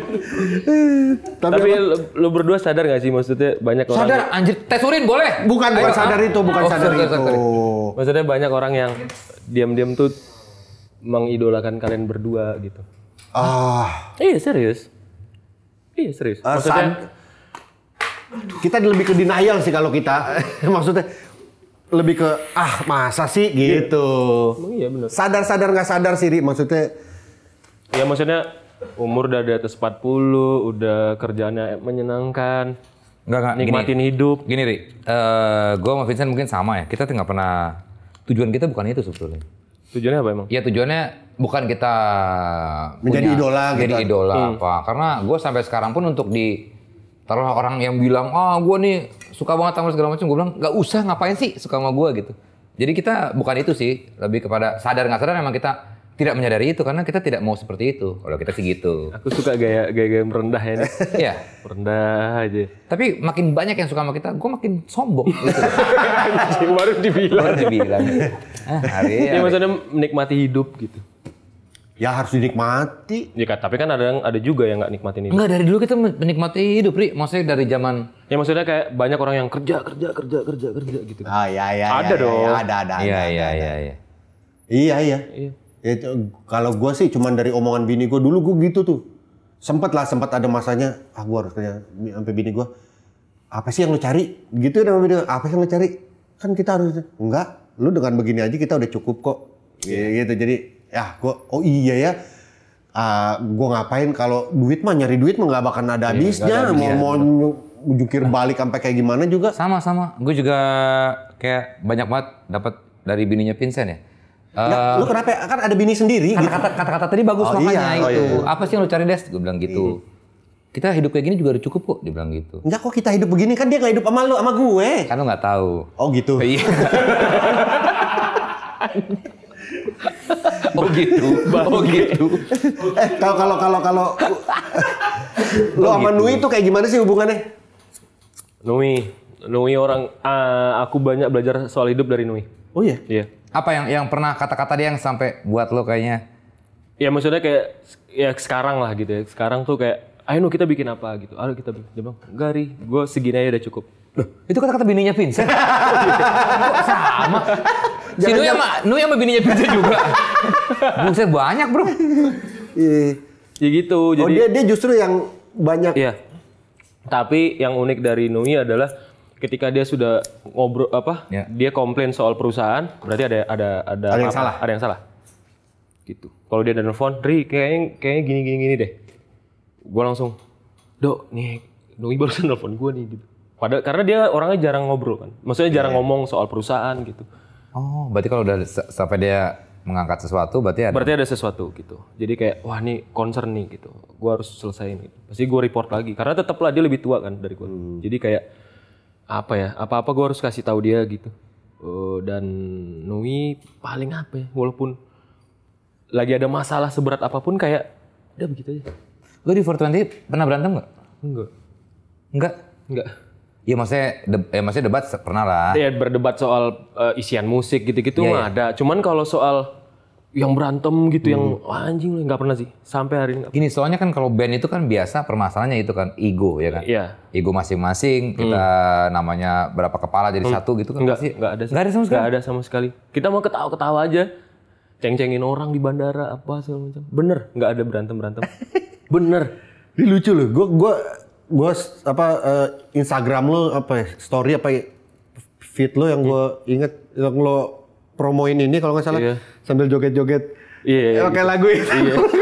Tapi lo berdua sadar gak sih maksudnya banyak orang? Sadar anjir, tes urin boleh. Bukan sadar itu, bukan sadar itu. Maksudnya banyak orang yang diam-diam tuh mengidolakan kalian berdua gitu. Iya serius. Iya serius. Maksudnya kita lebih ke denial sih kalau kita. Maksudnya lebih ke masa sih gitu. Iya benar. Sadar-sadar nggak sadar sih, Ri. Maksudnya ya umur udah di atas 40, udah kerjaannya menyenangkan, nikmatin hidup. Gini Ri, gue sama Vincent mungkin sama ya, kita nggak pernah, tujuan kita bukan itu sebetulnya. Tujuannya apa emang? Ya tujuannya bukan kita menjadi idola gitu. Menjadi idola apa, karena gue sampai sekarang pun untuk ditaruh orang yang bilang, gue nih suka banget sama segala macam, gue bilang nggak usah, ngapain sih suka sama gue gitu. Jadi kita bukan itu sih, lebih kepada sadar nggak sadar emang kita tidak menyadari itu karena kita tidak mau seperti itu. Kalau kita sih gitu. Aku suka gaya merendah ya. Iya. Merendah aja. Tapi makin banyak yang suka sama kita, gue makin sombong. Gitu. Baru dibilang. Hari. Ya maksudnya menikmati hidup gitu. Ya harus dinikmati. Ya, tapi kan ada juga yang nggak nikmatin hidup. Enggak, dari dulu kita menikmati hidup, Ri. Maksudnya dari zaman. Ya maksudnya kayak banyak orang yang kerja gitu. Ya. Ada dong. Ada. Iya. Iya. Ya, kalau gue sih cuman dari omongan bini gue dulu gue gitu tuh. Sempat ada masanya, gue harus tanya sampai bini gue, apa sih yang lo cari? Gitu ya sama bini gue, apa sih yang lo cari? Kan kita harus, enggak, lu dengan begini aja kita udah cukup kok. Gitu, jadi gue, gue ngapain kalau nyari duit mah gak bakal ada habisnya. Mau jungkir balik sampai kayak gimana juga. Sama, gue juga kayak banyak banget dapat dari bininya Vincent ya. Lu kenapa ya? Kan ada bini sendiri. Kata-kata tadi bagus makanya itu. Apa sih yang lu cari, Des? Gue bilang gitu. Kita hidup kayak gini juga udah cukup kok, dia bilang gitu. Enggak kok kita hidup begini, kan dia gak hidup sama lu, sama gue. Kan lu gak tahu. Oh gitu. Oh gitu. Kalau lu sama Nuwi itu kayak gimana sih hubungannya? Nuwi orang, aku banyak belajar soal hidup dari Nuwi. Oh iya? Iya. Apa yang pernah kata-kata dia yang sampai buat lo kayaknya? Ya maksudnya kayak ya sekarang lah gitu ya. Sekarang tuh kayak ayo kita bikin apa gitu. Ayo kita bikin. Dia bilang, enggak Ri, gue segini aja udah cukup. Loh, itu kata-kata bininya Vincent. Sama. Si Nuya sama bininya Vincent juga. Buset banyak bro. Ya gitu. Jadi, dia justru yang banyak. Iya. Tapi yang unik dari Nuya adalah ketika dia sudah ngobrol dia komplain soal perusahaan, berarti ada yang salah. Gitu. Kalau dia ada nelfon, Ri kayaknya gini deh. Gua langsung, Dok, nih Nuwi barusan nelfon gua nih gitu. Padahal karena dia orangnya jarang ngobrol kan. Maksudnya jarang ngomong soal perusahaan gitu. Oh, berarti kalau udah sampai dia mengangkat sesuatu berarti ada sesuatu gitu. Jadi kayak wah nih concern nih gitu. Gua harus selesaiin gitu. Pasti gua report lagi karena tetaplah dia lebih tua kan dari gua. Jadi kayak apa gue harus kasih tahu dia gitu. Dan Nuwi paling walaupun lagi ada masalah seberat apapun kayak udah begitu aja. Lo di Fourtwnty pernah berantem nggak? Enggak. Enggak. Iya maksudnya, maksudnya debat pernah lah. Iya berdebat soal isian musik gitu-gitu mah ada. Cuman kalau soal yang berantem gitu, yang anjing lah nggak pernah sih sampai hari ini. Gini soalnya kan kalau band itu kan biasa permasalahannya itu kan ego ya kan. Iya. Ego masing-masing kita namanya berapa kepala jadi satu gitu kan. Nggak ada sama sekali. Kita mau ketawa-ketawa aja, ceng-cengin orang di bandara apa segala macam. Bener nggak ada berantem-berantem. Bener. Ini lucu loh. Gue apa Instagram lo apa story apa feed lo yang gue inget yang lo promoin ini kalau nggak salah sambil joget-joget kayak lagu itu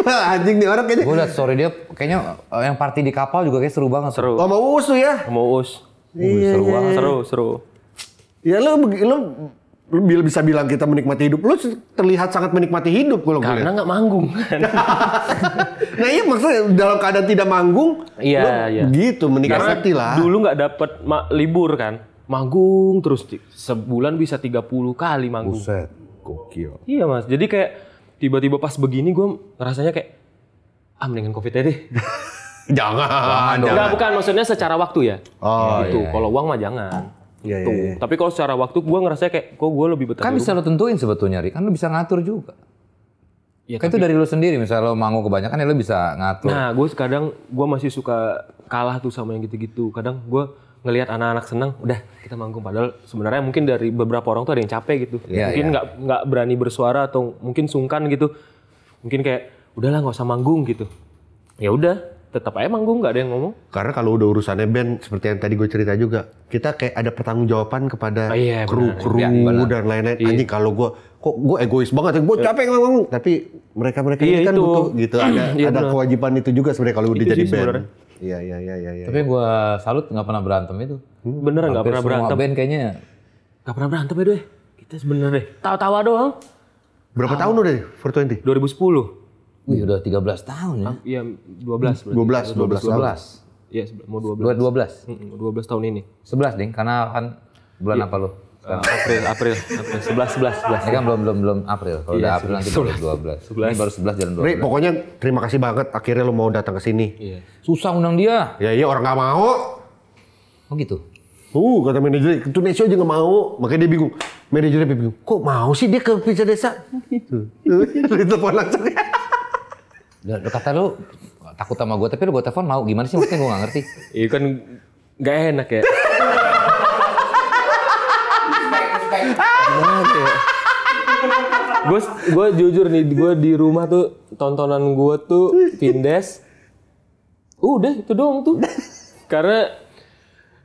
anjing nih orang kayaknya. Gue liat story dia kayaknya yang party di kapal juga kayak seru banget. Seru. Oh, mau us ya? Mau us. Seru banget. Seru. Ya lo bisa bilang kita menikmati hidup. Lo terlihat sangat menikmati hidup kalau gue liat. Karena nggak manggung. Nah iya maksudnya dalam keadaan tidak manggung, gitu menikmati lah. Dulu nggak dapet libur kan, manggung terus sebulan bisa 30 kali manggung. Buset, gokil. Iya mas, jadi kayak tiba-tiba pas begini gue rasanya kayak, mendingan covid aja deh. Jangan. Enggak, bukan maksudnya secara waktu ya. Oh gitu. Kalau uang mah jangan. Gitu. Tapi kalau secara waktu gue ngerasa kayak, kok gue lebih betah. Kan bisa lo tentuin sebetulnya, kan lo bisa ngatur juga. Ya, kan itu dari lu sendiri, misalnya lu manggung kebanyakan ya lu bisa ngatur. Nah, gue kadang gue masih suka kalah tuh sama yang gitu-gitu. Kadang gue ngelihat anak-anak senang, udah kita manggung. Padahal sebenarnya mungkin dari beberapa orang tuh ada yang capek gitu. Ya, mungkin nggak berani bersuara atau mungkin sungkan gitu. Mungkin kayak udahlah nggak usah manggung gitu. Ya udah, tetap aja manggung nggak ada yang ngomong. Karena kalau udah urusannya band seperti yang tadi gue cerita juga, kita kayak ada pertanggungjawaban kepada kru-kru dan lain-lain. Anjing kalau gue kok gue egois banget, gue capek ngomong. Tapi mereka-mereka ini kan butuh gitu, ada kewajiban itu juga sebenarnya kalau udah jadi band. Iya. Tapi gue salut nggak pernah berantem itu. Bener nggak pernah berantem. Band kayaknya nggak pernah berantem ya deh. Kita sebenarnya tawa-tawa doang. Berapa tahun udah deh? Fourtwnty? 2010. Wih udah 13 tahun ya? Iya 12. Iya mau 12. 12 tahun ini. 11 ding, karena kan bulan apa lo? April 11. Ini kan belum April. Kalau udah April nanti baru 12. Ini baru 11 jalan 12. Ri, pokoknya terima kasih banget akhirnya lo mau datang ke sini. Iya. Susah undang dia. Iya orang nggak mau. Oh gitu. Kata manajer Indonesia aja nggak mau, makanya dia bingung. Manajernya bingung. Kok mau sih dia ke Pizza Desa? Gitu. Itu telepon langsung. Dan kata lo takut sama gue, tapi lo gue telepon mau gimana sih? Maksudnya gue nggak ngerti. Iya kan nggak enak ya. Gue jujur nih, gue di rumah tuh tontonan gue tuh Vindes. Udah itu doang tuh. Karena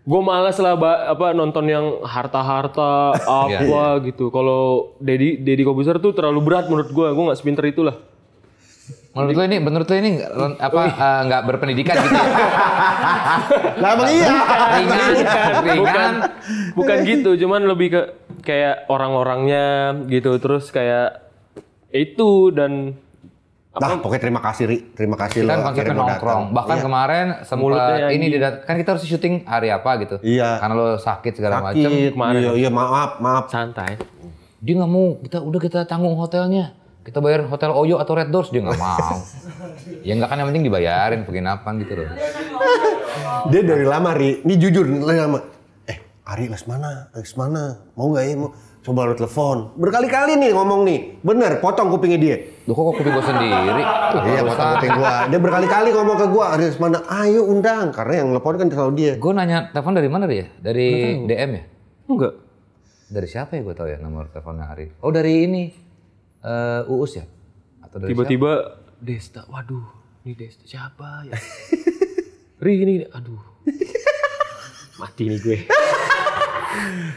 gue malas lah nonton yang harta-harta apa gitu. Kalau Deddy Kobuser tuh terlalu berat menurut gue nggak sepinter itulah. Menurut lo ini apa nggak berpendidikan gitu? Lah iya. Bukan gitu, cuman lebih ke kayak orang-orangnya gitu terus kayak itu dan apa? Pokoknya terima kasih Ri, terima kasih lo. Kan konsepnya nongkrong. Bahkan kemarin sempat ini kan kita harus syuting hari apa gitu. Iya. Karena lo sakit segala macam kemarin. Iya maaf. Santai. Dia nggak mau kita tanggung hotelnya. Kita bayarin hotel Oyo atau Red Doors, dia nggak mau. Ya nggak kan yang penting dibayarin, penginapan gitu loh. Dia dari lama, Ri. Ini jujur, dari lama. Ari Lesmana, mau nggak ya? Mau. Coba lo telepon. Berkali-kali nih ngomong nih. Bener, potong kupingnya dia. Loh kok kuping gue sendiri? Iya, potong kuping gue. Dia berkali-kali ngomong ke gue, Ari Lesmana, ayo undang. Karena yang telepon kan selalu dia. Gue nanya, telepon dari mana Ri ya? Dari DM ya? Enggak. Dari siapa ya gue tau ya nomor teleponnya Ari? Oh dari ini. Uus ya? Atau dari tiba-tiba Desta, waduh ini Desta siapa ya? Ri ini, aduh mati nih gue.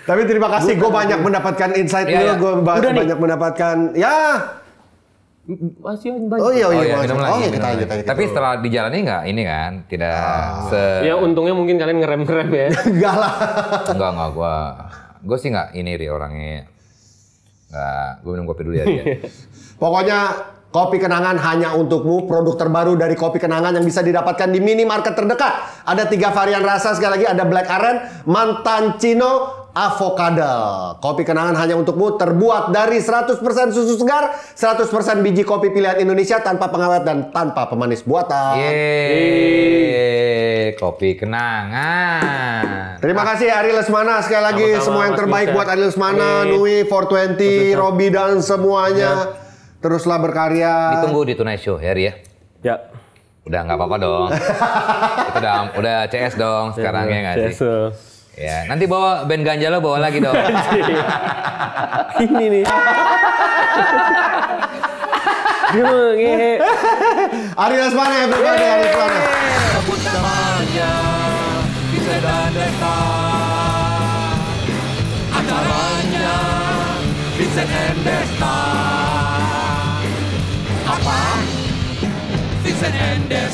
Tapi terima kasih gue banyak mendapatkan insight lu, gue banyak mendapatkan masih banyak. Oh iya, kita tapi setelah dijalani nggak ini kan tidak ya untungnya mungkin kalian ngerem ya. Enggak lah. Enggak gue sih nggak ini Ri orangnya. Nah, gue minum kopi dulu ya dia. Pokoknya Kopi Kenangan hanya untukmu. Produk terbaru dari Kopi Kenangan yang bisa didapatkan di minimarket terdekat. Ada 3 varian rasa, sekali lagi ada Black Aren, Mantancino, Avocuddle. Kopi kenangan hanya untukmu terbuat dari 100% susu segar, 100% biji kopi pilihan Indonesia tanpa pengawet dan tanpa pemanis buatan. Yeay, kopi kenangan. Terima kasih Ari Lesmana sekali lagi. Sama-sama, semua yang terbaik buat Ari Lesmana, Nuwi, Fourtwnty, Robi dan semuanya. Teruslah berkarya. Ditunggu di Tunai Show ya, Ari ya. Ya. Udah nggak apa-apa dong. Itu udah CS dong sekarang ya nggak sih? Ya, nanti bawa band ganja lo bawa lagi dong. Ini nih. Dia ngehe. Ari Lesmana everybody, Ari Lesmana. Sebut namanya bisa dan Desta. Acaranya Vincent dan Desta. Apa? Vincent dan Desta.